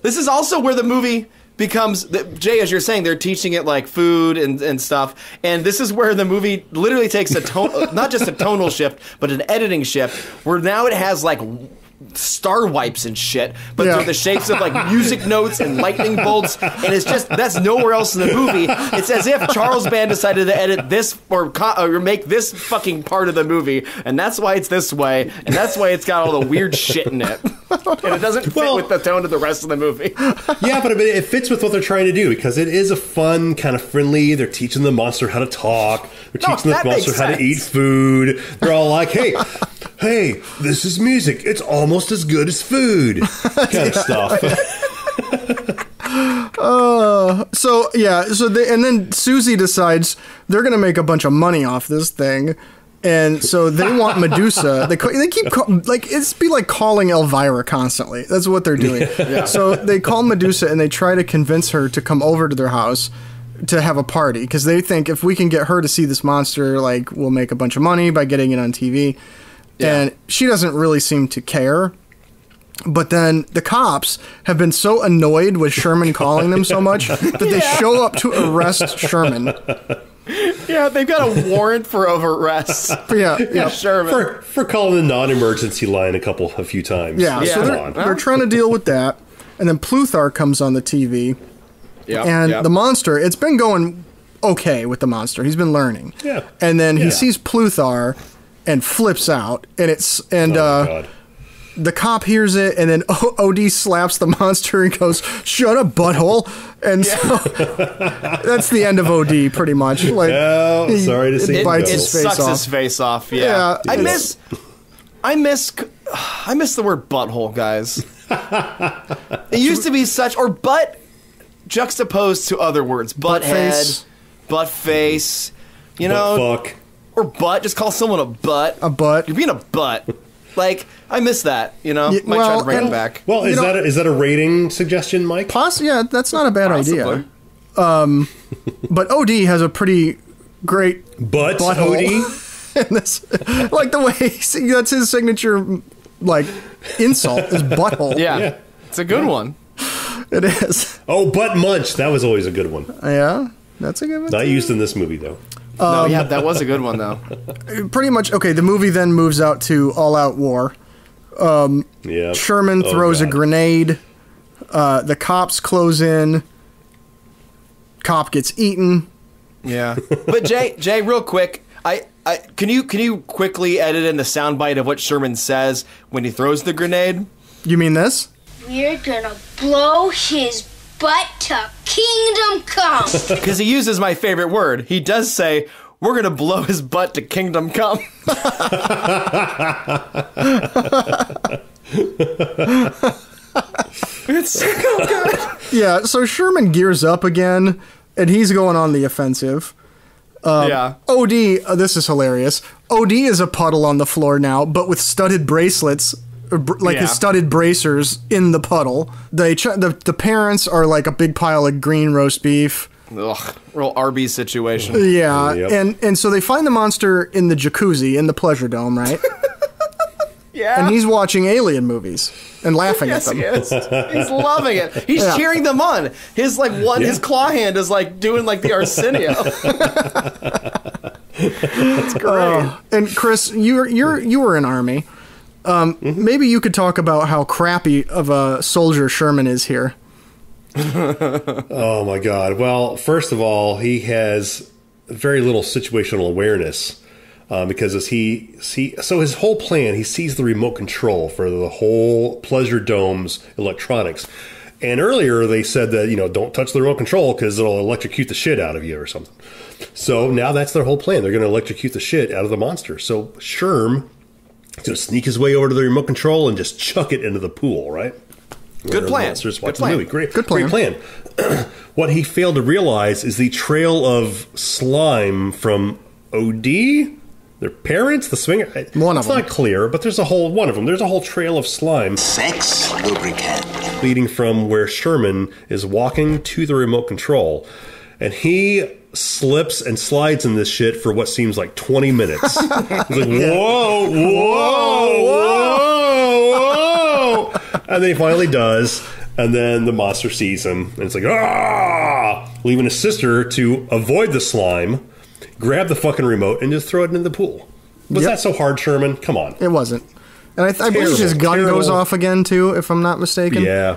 This is also where the movie becomes, Jay, as you're saying, they're teaching it like food and stuff. And this is where the movie literally takes a tone, not just a tonal shift, but an editing shift, where now it has like star wipes and shit, but they're the shapes of like music notes and lightning bolts. And it's just, that's nowhere else in the movie. It's as if Charles Band decided to edit this or make this fucking part of the movie. And that's why it's this way. And that's why it's got all the weird shit in it. And it doesn't fit with the tone of the rest of the movie. Yeah, but I mean, it fits with what they're trying to do, because it is a fun, kind of friendly, they're teaching the monster how to talk, they're teaching the monster how to eat food. They're all like, hey, this is music. It's almost as good as food. Kind of stuff. And then Susie decides they're going to make a bunch of money off this thing. And so they want Medusa. They keep calling Elvira constantly. That's what they're doing. Yeah. So they call Medusa and they try to convince her to come over to their house to have a party, because they think if we can get her to see this monster, like, we'll make a bunch of money by getting it on TV. Yeah. And she doesn't really seem to care. But then the cops have been so annoyed with Sherman calling them so much that they show up to arrest Sherman. Yeah, they've got a warrant for arrest. Yeah, Sherman for calling the non-emergency line a few times. Yeah. So they're trying to deal with that, and then Pluthar comes on the TV. The monster. It's been going okay with the monster. He's been learning. Yeah, and then he sees Pluthar and flips out, and the cop hears it, and then OD slaps the monster and goes, "Shut up, butthole!" And so that's the end of OD, pretty much. Like, sorry to see. It bites his face off. Sucks his face off. Yeah. I miss the word butthole, guys. It used to be such, or butt, juxtaposed to other words, butthead, butt face. You know, fuck. Or butt. Just call someone a butt. A butt. You're being a butt. Like, I miss that, you know? Might try to bring it back. Well, is that a rating suggestion, Mike? That's not a bad idea. But OD has a pretty great butthole. OD? And this, like, the way that's his signature, like, insult is butthole. Yeah. It's a good one. It is. Oh, butt munch. That was always a good one. Yeah, that's a good one. Not used in this movie, though. That was a good one, though. Pretty much, okay, the movie then moves out to all-out war. Sherman throws a grenade. The cops close in. Cop gets eaten. Yeah. But, Jay, real quick, can you quickly edit in the soundbite of what Sherman says when he throws the grenade? You mean this? We're gonna blow his butt to kingdom come. Because he uses my favorite word. He does say, we're going to blow his butt to kingdom come. It's so good. Yeah, so Sherman gears up again, and he's going on the offensive. OD, this is hilarious. OD is a puddle on the floor now, but with studded bracelets. His studded bracers in the puddle. The parents are like a big pile of green roast beef. Ugh, real Arby's situation. Yeah, and so they find the monster in the jacuzzi in the Pleasure Dome, right? Yeah. And he's watching alien movies and laughing at them. He's loving it. He's cheering them on. His his claw hand is like doing like the Arsenio. That's great. And Chris, you were in Army. Maybe you could talk about how crappy of a soldier Sherman is here. Oh, my God. Well, first of all, he has very little situational awareness because his whole plan, he sees the remote control for the whole Pleasure Dome's electronics. And earlier they said that, you know, don't touch the remote control because it'll electrocute the shit out of you or something. So now that's their whole plan. They're going to electrocute the shit out of the monster. So Sherm is going to sneak his way over to the remote control and just chuck it into the pool, right? Good plan. Monsters watch the movie. Great, good plan. Great plan. What he failed to realize is the trail of slime from OD, their parents, the swinger. It's not clear, but there's a whole one of them. There's a whole trail of slime. Sex lubricant. Leading from where Sherman is walking to the remote control. And he slips and slides in this shit for what seems like 20 minutes. He's like, whoa, whoa, whoa, whoa. And then he finally does. And then the monster sees him. And it's like, ah! Leaving his sister to avoid the slime, grab the fucking remote, and just throw it into the pool. Was that so hard, Sherman? Come on. It wasn't. And I believe his gun goes off again, too, if I'm not mistaken. Yeah.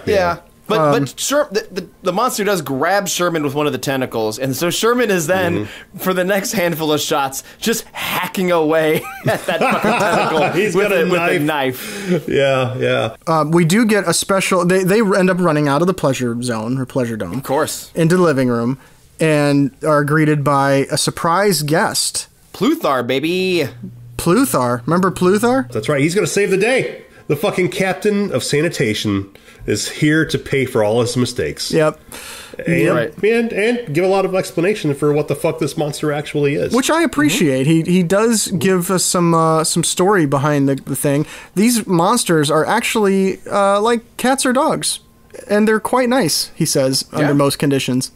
But the monster does grab Sherman with one of the tentacles, and so Sherman is then, for the next handful of shots, just hacking away at that fucking tentacle with a knife. Yeah. We do get a special... They end up running out of the pleasure zone, or pleasure dome. Of course. Into the living room, and are greeted by a surprise guest. Pluthar, baby! Pluthar. Remember Pluthar? That's right. He's going to save the day. The fucking captain of sanitation is here to pay for all his mistakes. Yep. And, and give a lot of explanation for what the fuck this monster actually is. Which I appreciate. He does give us some story behind the thing. These monsters are actually like cats or dogs. And they're quite nice, he says, under most conditions.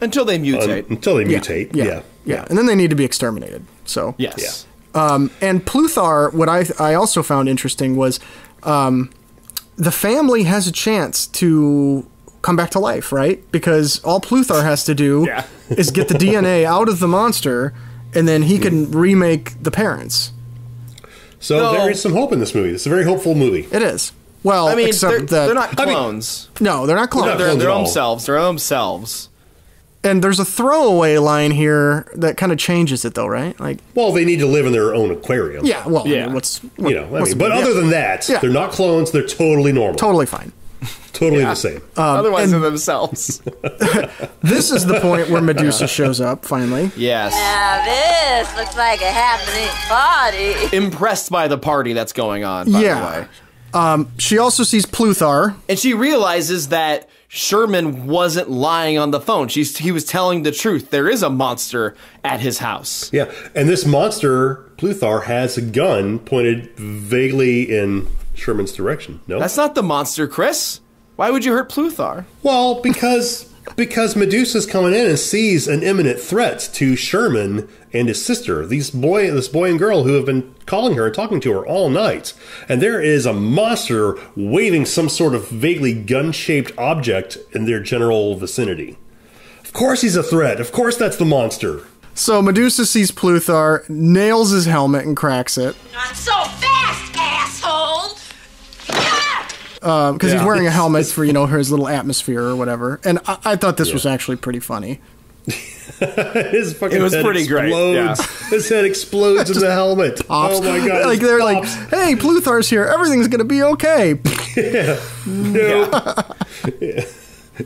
Until they mutate. Yeah. And then they need to be exterminated. So. Yes. Yeah. And Pluthar, what I also found interesting was the family has a chance to come back to life, right? Because all Pluthar has to do is get the DNA out of the monster, and then he can remake the parents. So there is some hope in this movie. It's a very hopeful movie. It is. Well, I mean, except they're not clones. I mean, no, they're not clones. No, they're their own selves. And there's a throwaway line here that kind of changes it, though, right? Like, well, they need to live in their own aquarium. Yeah, well, yeah. I mean, other than that, they're not clones. They're totally normal. Totally fine. Totally the same. Otherwise, they're themselves. This is the point where Medusa shows up, finally. Yes. Now this looks like a happening party. Impressed by the party that's going on, by the way. She also sees Pluthar. And she realizes that Sherman wasn't lying on the phone. He was telling the truth. There is a monster at his house. Yeah, and this monster, Pluthar, has a gun pointed vaguely in Sherman's direction. No, that's not the monster, Chris. Why would you hurt Pluthar? Well, because Medusa's coming in and sees an imminent threat to Sherman and his sister. This boy and girl who have been calling her and talking to her all night. And there is a monster waving some sort of vaguely gun-shaped object in their general vicinity. Of course he's a threat. Of course that's the monster. So Medusa sees Pluthar, nails his helmet and cracks it. Not so fast, asshole! Because he's wearing a helmet for, you know, his little atmosphere or whatever. And I thought this was actually pretty funny. His head explodes in the helmet. Pops. Oh my god! Like they're like, "Hey, Pluthar's here. Everything's gonna be okay." And it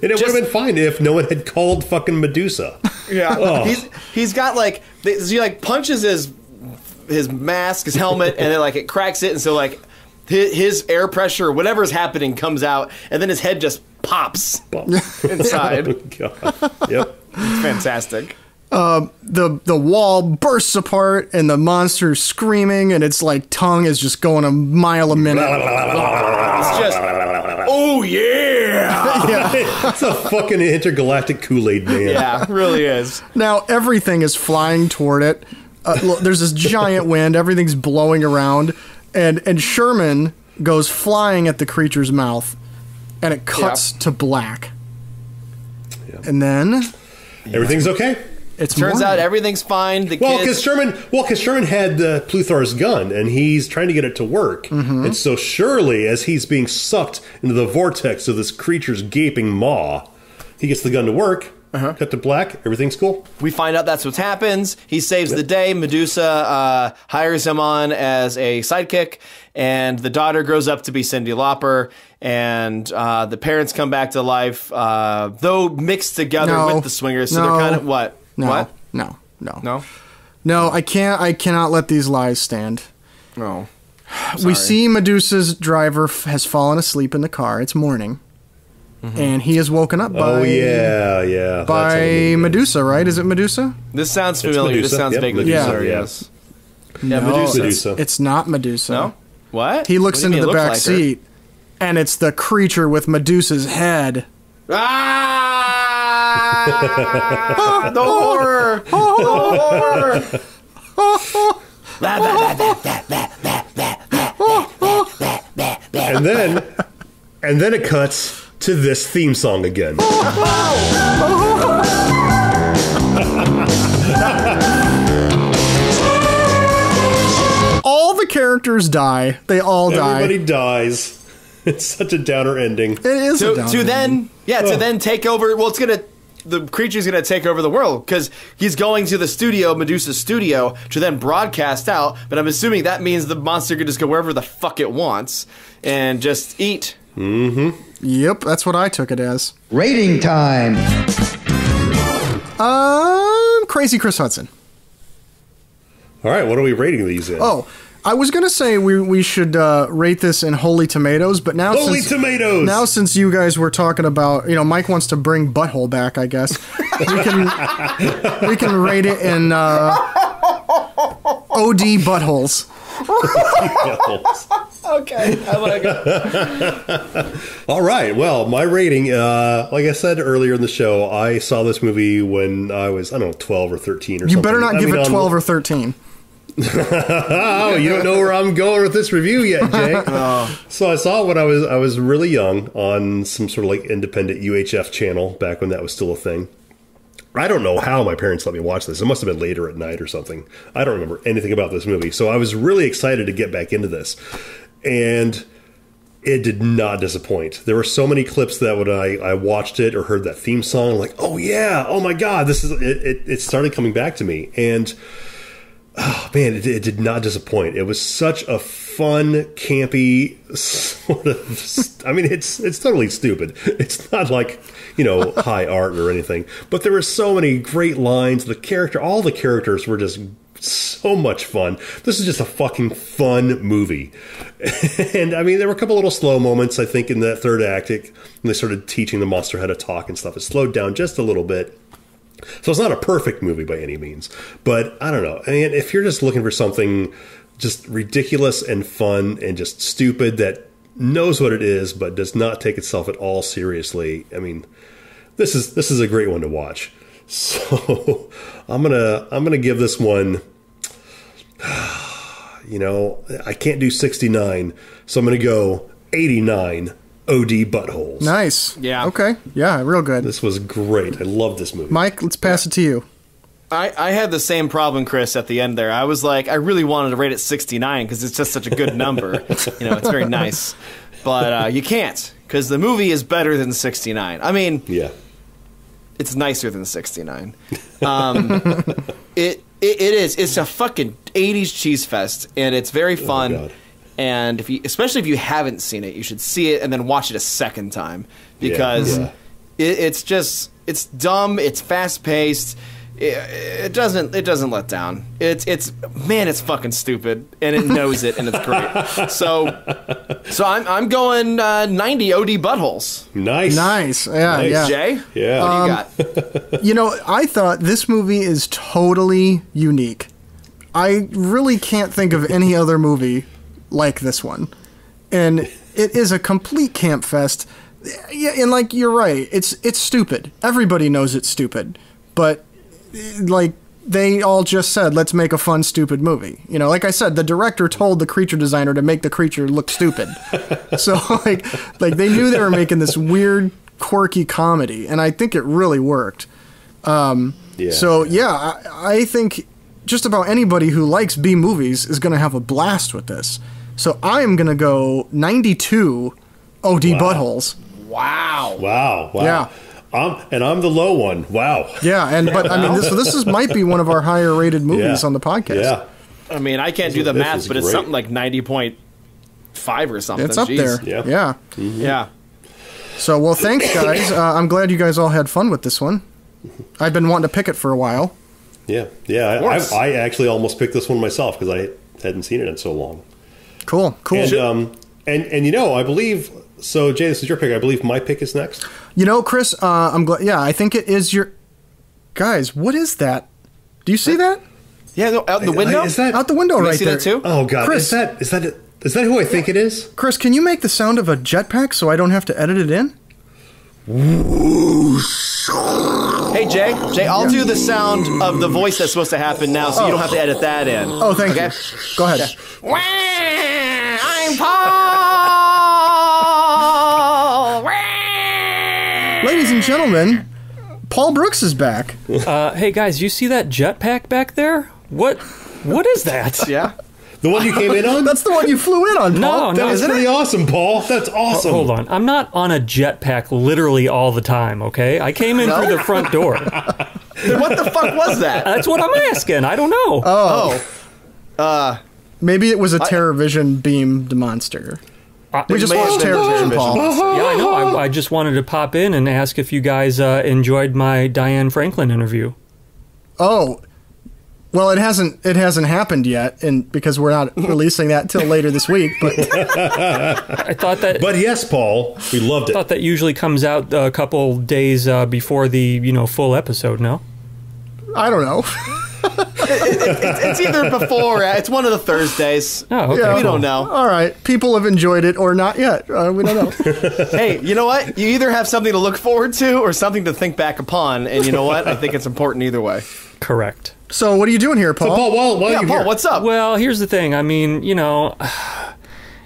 would have been fine if no one had called fucking Medusa. Yeah, he's got like he like punches his mask, his helmet, and then like it cracks it, and so like his air pressure, whatever's happening, comes out, and then his head just pops inside. Oh, god. Yep. It's fantastic. The wall bursts apart and the monster's screaming and its like tongue is just going a mile a minute. It's just oh yeah, it's a fucking intergalactic Kool-Aid man. Yeah, it really is. Now everything is flying toward it. Look, there's this giant wind. Everything's blowing around, and Sherman goes flying at the creature's mouth, and it cuts to black. Yeah. And then. Everything's okay. It turns out everything's fine. The Sherman had Pluthar's gun, and he's trying to get it to work. And so surely, as he's being sucked into the vortex of this creature's gaping maw, He gets the gun to work. Cut to black. Everything's cool. We find out that's what happens. He saves the day. Medusa hires him on as a sidekick, and the daughter grows up to be Cindy Lauper, and the parents come back to life, though mixed together with the swingers. So they're kind of what? No. What? No. No. No. No. I can't. I cannot let these lies stand. No. We see Medusa's driver has fallen asleep in the car. It's morning. And he is woken up by by Medusa, right? Is it Medusa? This sounds familiar. This sounds vaguely familiar. Yes. Yeah, no, Medusa. It's not Medusa. No. What? He looks into the back seat, and it's the creature with Medusa's head. Ah! The horror! The horror! And then it cuts to this theme song again. All the characters die. They all die. Everybody dies. It's such a downer ending. It is a downer ending. To then take over. Well, it's gonna. The creature's going to take over the world because he's going to the studio, Medusa's studio, to then broadcast out. But I'm assuming that means the monster could just go wherever the fuck it wants and just eat. Mm-hmm. Yep, that's what I took it as. Rating time. Crazy Chris Hutson. All right, what are we rating these in? Oh, I was going to say we should rate this in Holy Tomatoes, but now since you guys were talking about, you know, Mike wants to bring Butthole back, I guess. we can rate it in OD Buttholes. Okay, I like it. All right, well, my rating, like I said earlier in the show, I saw this movie when I was, I don't know, 12 or 13 or something. You better not give it 12 or 13. Oh, you don't know where I'm going with this review yet, Jay. Oh. So I saw it when I was really young on some sort of like independent UHF channel back when that was still a thing. I don't know how my parents let me watch this. It must have been later at night or something. I don't remember anything about this movie. So I was really excited to get back into this. And it did not disappoint. There were so many clips that when I watched it or heard that theme song, like, oh yeah, oh my God, this is it. It started coming back to me. And oh man, it did not disappoint. It was such a fun, campy sort of. I mean, it's totally stupid. It's not like, you know, high art or anything. But there were so many great lines. All the characters were just so much fun. This is just a fucking fun movie. And I mean, there were a couple little slow moments. I think in that third act, when they started teaching the monster how to talk and stuff, it slowed down just a little bit. So it's not a perfect movie by any means, but I don't know. I mean, if you're just looking for something just ridiculous and fun and just stupid that knows what it is but does not take itself at all seriously, I mean, this is a great one to watch. So I'm gonna give this one. You know, I can't do 69, so I'm gonna go 89. OD Buttholes. Nice. Yeah. Okay. Yeah, real good. This was great. I love this movie. Mike, let's pass it to you. I had the same problem, Chris, at the end there. I was like, I really wanted to rate it 69 because it's just such a good number. You know, it's very nice. But you can't because the movie is better than 69. I mean, yeah, it's nicer than 69. It is. It's a fucking 80s cheese fest, and it's very fun. Oh my God. And especially if you haven't seen it, you should see it and then watch it a second time because it's dumb, it's fast paced, it doesn't let down. Man, it's fucking stupid, and it knows it, and it's great. So I'm going 90 OD Buttholes. Nice, yeah, nice. Yeah. Jay, yeah, what do you got? You know, I thought this movie is totally unique. I really can't think of any other movie like this one, and it is a complete camp fest. Yeah, and like, you're right, it's stupid. Everybody knows it's stupid, but like, they all just said, let's make a fun stupid movie. You know, like I said, the director told the creature designer to make the creature look stupid. So like they knew they were making this weird, quirky comedy, and I think it really worked. I think just about anybody who likes B movies is going to have a blast with this. So I am going to go 92 OD Buttholes. Wow. Wow. Wow. Yeah. I'm the low one. Wow. Yeah, but I mean, this might be one of our higher rated movies on the podcast. Yeah. I mean, I can't do the math, but it's something like 90.5 or something. It's up there. Yeah. Yeah. Mm-hmm. Yeah. So, well, thanks, guys. I'm glad you guys all had fun with this one. I've been wanting to pick it for a while. Yeah. Yeah. I actually almost picked this one myself because I hadn't seen it in so long. Cool. Cool. And, you know, I believe... So, Jay, this is your pick. I believe my pick is next. You know, Chris, I'm glad. Yeah, I think it is your... Guys, what is that? Do you see that? Yeah, no, out the window. Is that out the window right there? That too? Oh God, Chris, is that who I think it is? Chris, can you make the sound of a jetpack so I don't have to edit it in? Hey, Jay, I'll do the sound of the voice that's supposed to happen now, so you don't have to edit that in. Oh, thank you. Go ahead. I'm Paul. Ladies and gentlemen, Paul Brooks is back. Hey guys, you see that jetpack back there? What is that? Yeah. The one you came in on? That's the one you flew in on, Paul. No, that is pretty awesome, Paul. That's awesome. Hold on. I'm not on a jetpack literally all the time, okay? I came in through the front door. Then what the fuck was that? That's what I'm asking. I don't know. Oh. Maybe it was a TerrorVision beamed monster. We just watched TerrorVision, Paul. Yeah, I know. I just wanted to pop in and ask if you guys enjoyed my Diane Franklin interview. Oh, well, it hasn't happened yet, and because we're not releasing that till later this week. But I thought that. But yes, Paul, we loved it. I thought that usually comes out a couple days before the full episode. No, I don't know. It's either before or it's one of the Thursdays. Oh, okay. Yeah, we don't know. All right. People have enjoyed it or not yet. We don't know. Hey, you know what? You either have something to look forward to or something to think back upon. And you know what? I think it's important either way. Correct. So what are you doing here, Paul? So, Paul, Paul, what's up? Well, here's the thing. I mean, you know,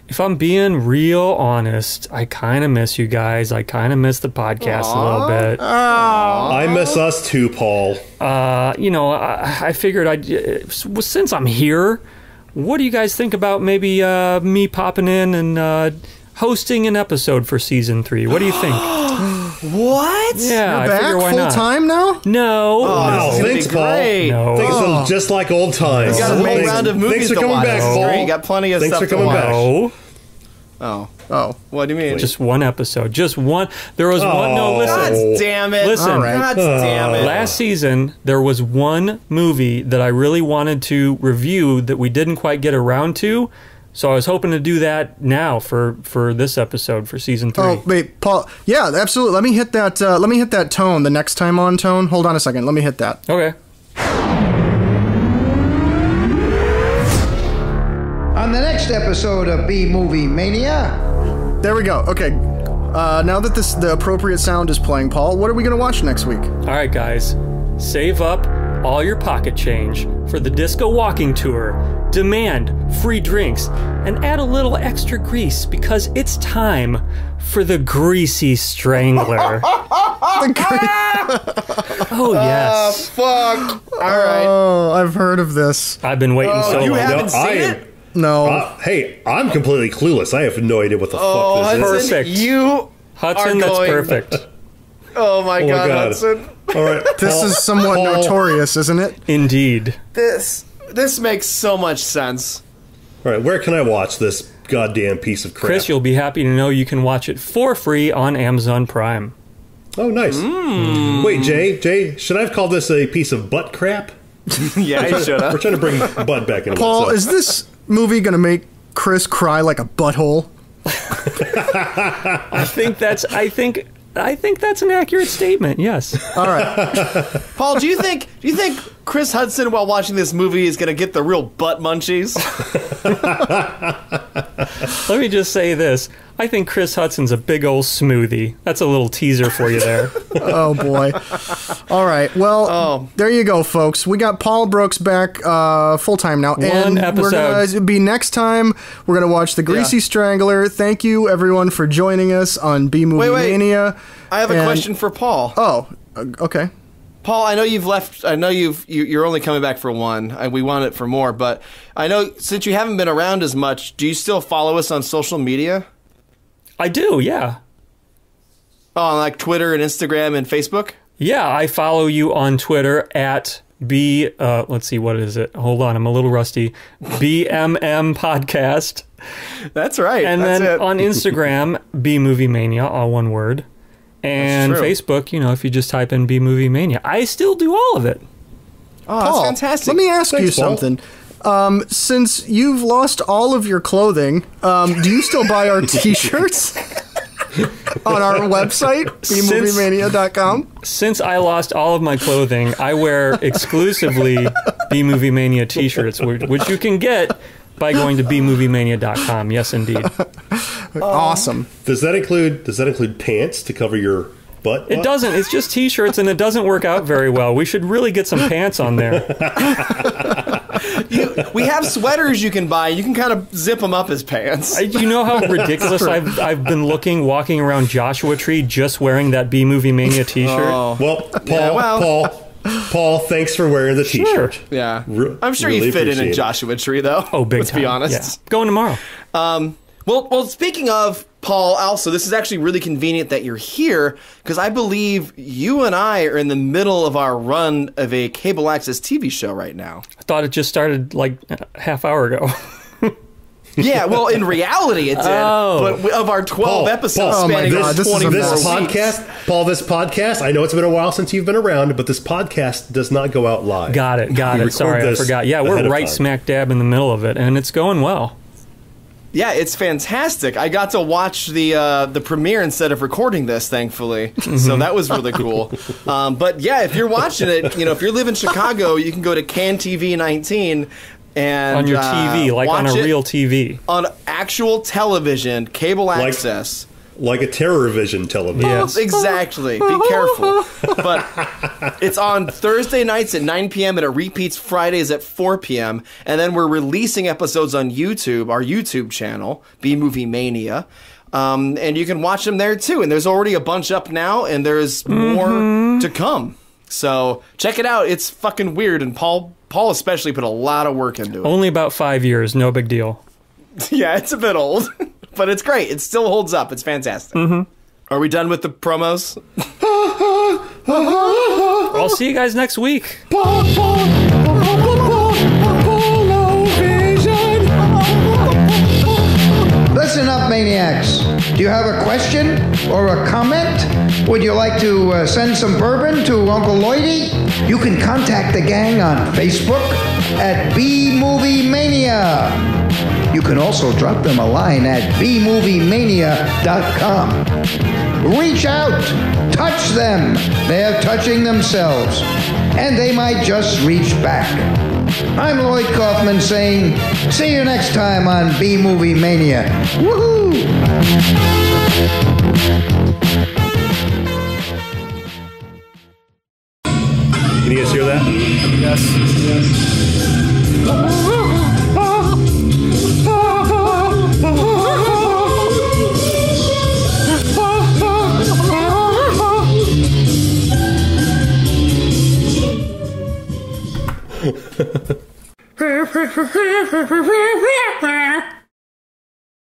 if I'm being real honest, I kind of miss you guys. I kind of miss the podcast a little bit. I miss us too, Paul. You know, I figured since I'm here, what do you guys think about maybe me popping in and hosting an episode for season 3? What do you think? What? Yeah, you're back full time now? No. Oh, wow. Thanks, Paul. No. Things are just like old times. You got a whole round of movies to watch. Thanks for coming back, Paul. You got plenty of stuff to watch. No. Oh. Oh. What do you mean? Wait. Just one episode. Just one. There was one. No, listen. God damn it. Listen. Right. God damn it. Last season, there was one movie that I really wanted to review that we didn't quite get around to. So I was hoping to do that now for this episode for season 3. Oh wait, Paul. Yeah, absolutely. Let me hit that. Let me hit that tone the next time on tone. Hold on a second. Let me hit that. Okay. On the next episode of B-Movie Mania. There we go. Okay. Now that the appropriate sound is playing, Paul, what are we gonna watch next week? All right, guys, save up all your pocket change for the disco walking tour. Demand free drinks and add a little extra grease because it's time for the Greasy Strangler. Oh yes. Fuck. All right. Oh, I've heard of this. I've been waiting so long. You haven't seen it? No. Hey, I'm completely clueless. I have no idea what the fuck this is. Perfect. You, Hudson, that's perfect. Oh my God, Hudson. All right, this is somewhat notorious, isn't it? Indeed. This makes so much sense. All right, where can I watch this goddamn piece of crap? Chris, you'll be happy to know you can watch it for free on Amazon Prime. Oh, nice. Mm. Wait, Jay, should I have called this a piece of butt crap? Yeah, you should have. We're trying to bring butt back in. Paul, is this movie going to make Chris cry like a butthole? I think that's an accurate statement. Yes. All right, Paul. Do you think Chris Hudson, while watching this movie, is going to get the real butt munchies? Let me just say this: I think Chris Hudson's a big old smoothie. That's a little teaser for you there. Oh boy. All right. Well, there you go, folks. We got Paul Brooks back full time now, and we're going to be next time. We're going to watch the Greasy Strangler. Thank you, everyone, for joining us on B-Movie Mania. I have a question for Paul. Oh, okay. Paul, I know you've left. I know you're only coming back for one, and we want it for more. But I know since you haven't been around as much, do you still follow us on social media? I do, yeah. On like Twitter and Instagram and Facebook? Yeah, I follow you on Twitter at B, let's see, what is it? Hold on, I'm a little rusty. BMM Podcast. That's right. And that's then it. On Instagram, B-Movie Mania, all one word. And Facebook, you know, if you just type in B-Movie Mania. I still do all of it. Oh, Paul, that's fantastic. Let me ask you something. Since you've lost all of your clothing, do you still buy our t-shirts? On our website, bmoviemania.com. Since I lost all of my clothing, I wear exclusively B-Movie Mania t-shirts, which you can get by going to bmoviemania.com. Yes, indeed. Awesome. Does that include pants to cover your butt? It doesn't. It's just t-shirts, and it doesn't work out very well. We should really get some pants on there. We have sweaters you can buy. You can kind of zip them up as pants. You know how ridiculous I've been looking, walking around Joshua Tree just wearing that B-Movie Mania t-shirt? Oh. Well, Paul, thanks for wearing the t-shirt. Sure. Yeah. I'm sure really you fit in a Joshua Tree, though. Oh, big time. Let's be honest. Yeah. Going tomorrow. Well, speaking of, Paul, also, this is actually really convenient that you're here, because I believe you and I are in the middle of our run of a cable access TV show right now. I thought it just started like a half hour ago. Yeah, well, in reality it did. Oh. But of our 12 episodes spanning 24 weeks. Paul, this podcast, I know it's been a while since you've been around, but this podcast does not go out live. Got it. Sorry, I forgot. Yeah, we're right smack dab in the middle of it, and it's going well. Yeah, it's fantastic. I got to watch the premiere instead of recording this, thankfully. So that was really cool. But yeah, if you're watching it, you know, if you live in Chicago, you can go to CanTV19 and on your TV, like on a real TV, on actual television, cable access. Like a TerrorVision television. Yes. Exactly. Be careful. But it's on Thursday nights at 9 p.m. and it repeats Fridays at 4 p.m. And then we're releasing episodes on YouTube, our YouTube channel, B-Movie Mania. And you can watch them there, too. And there's already a bunch up now, and there's more to come. So check it out. It's fucking weird. And Paul especially put a lot of work into it. Only about 5 years. No big deal. Yeah, it's a bit old. But it's great. It still holds up. It's fantastic. Mm-hmm. Are we done with the promos? I'll see you guys next week. Listen up, maniacs. Do you have a question or a comment? Would you like to send some bourbon to Uncle Lloydie? You can contact the gang on Facebook at B-Movie Mania. You can also drop them a line at bmoviemania.com. Reach out. Touch them. They're touching themselves. And they might just reach back. I'm Lloyd Kaufman saying, see you next time on B-Movie Mania. Woohoo! Can you guys hear that? Yes.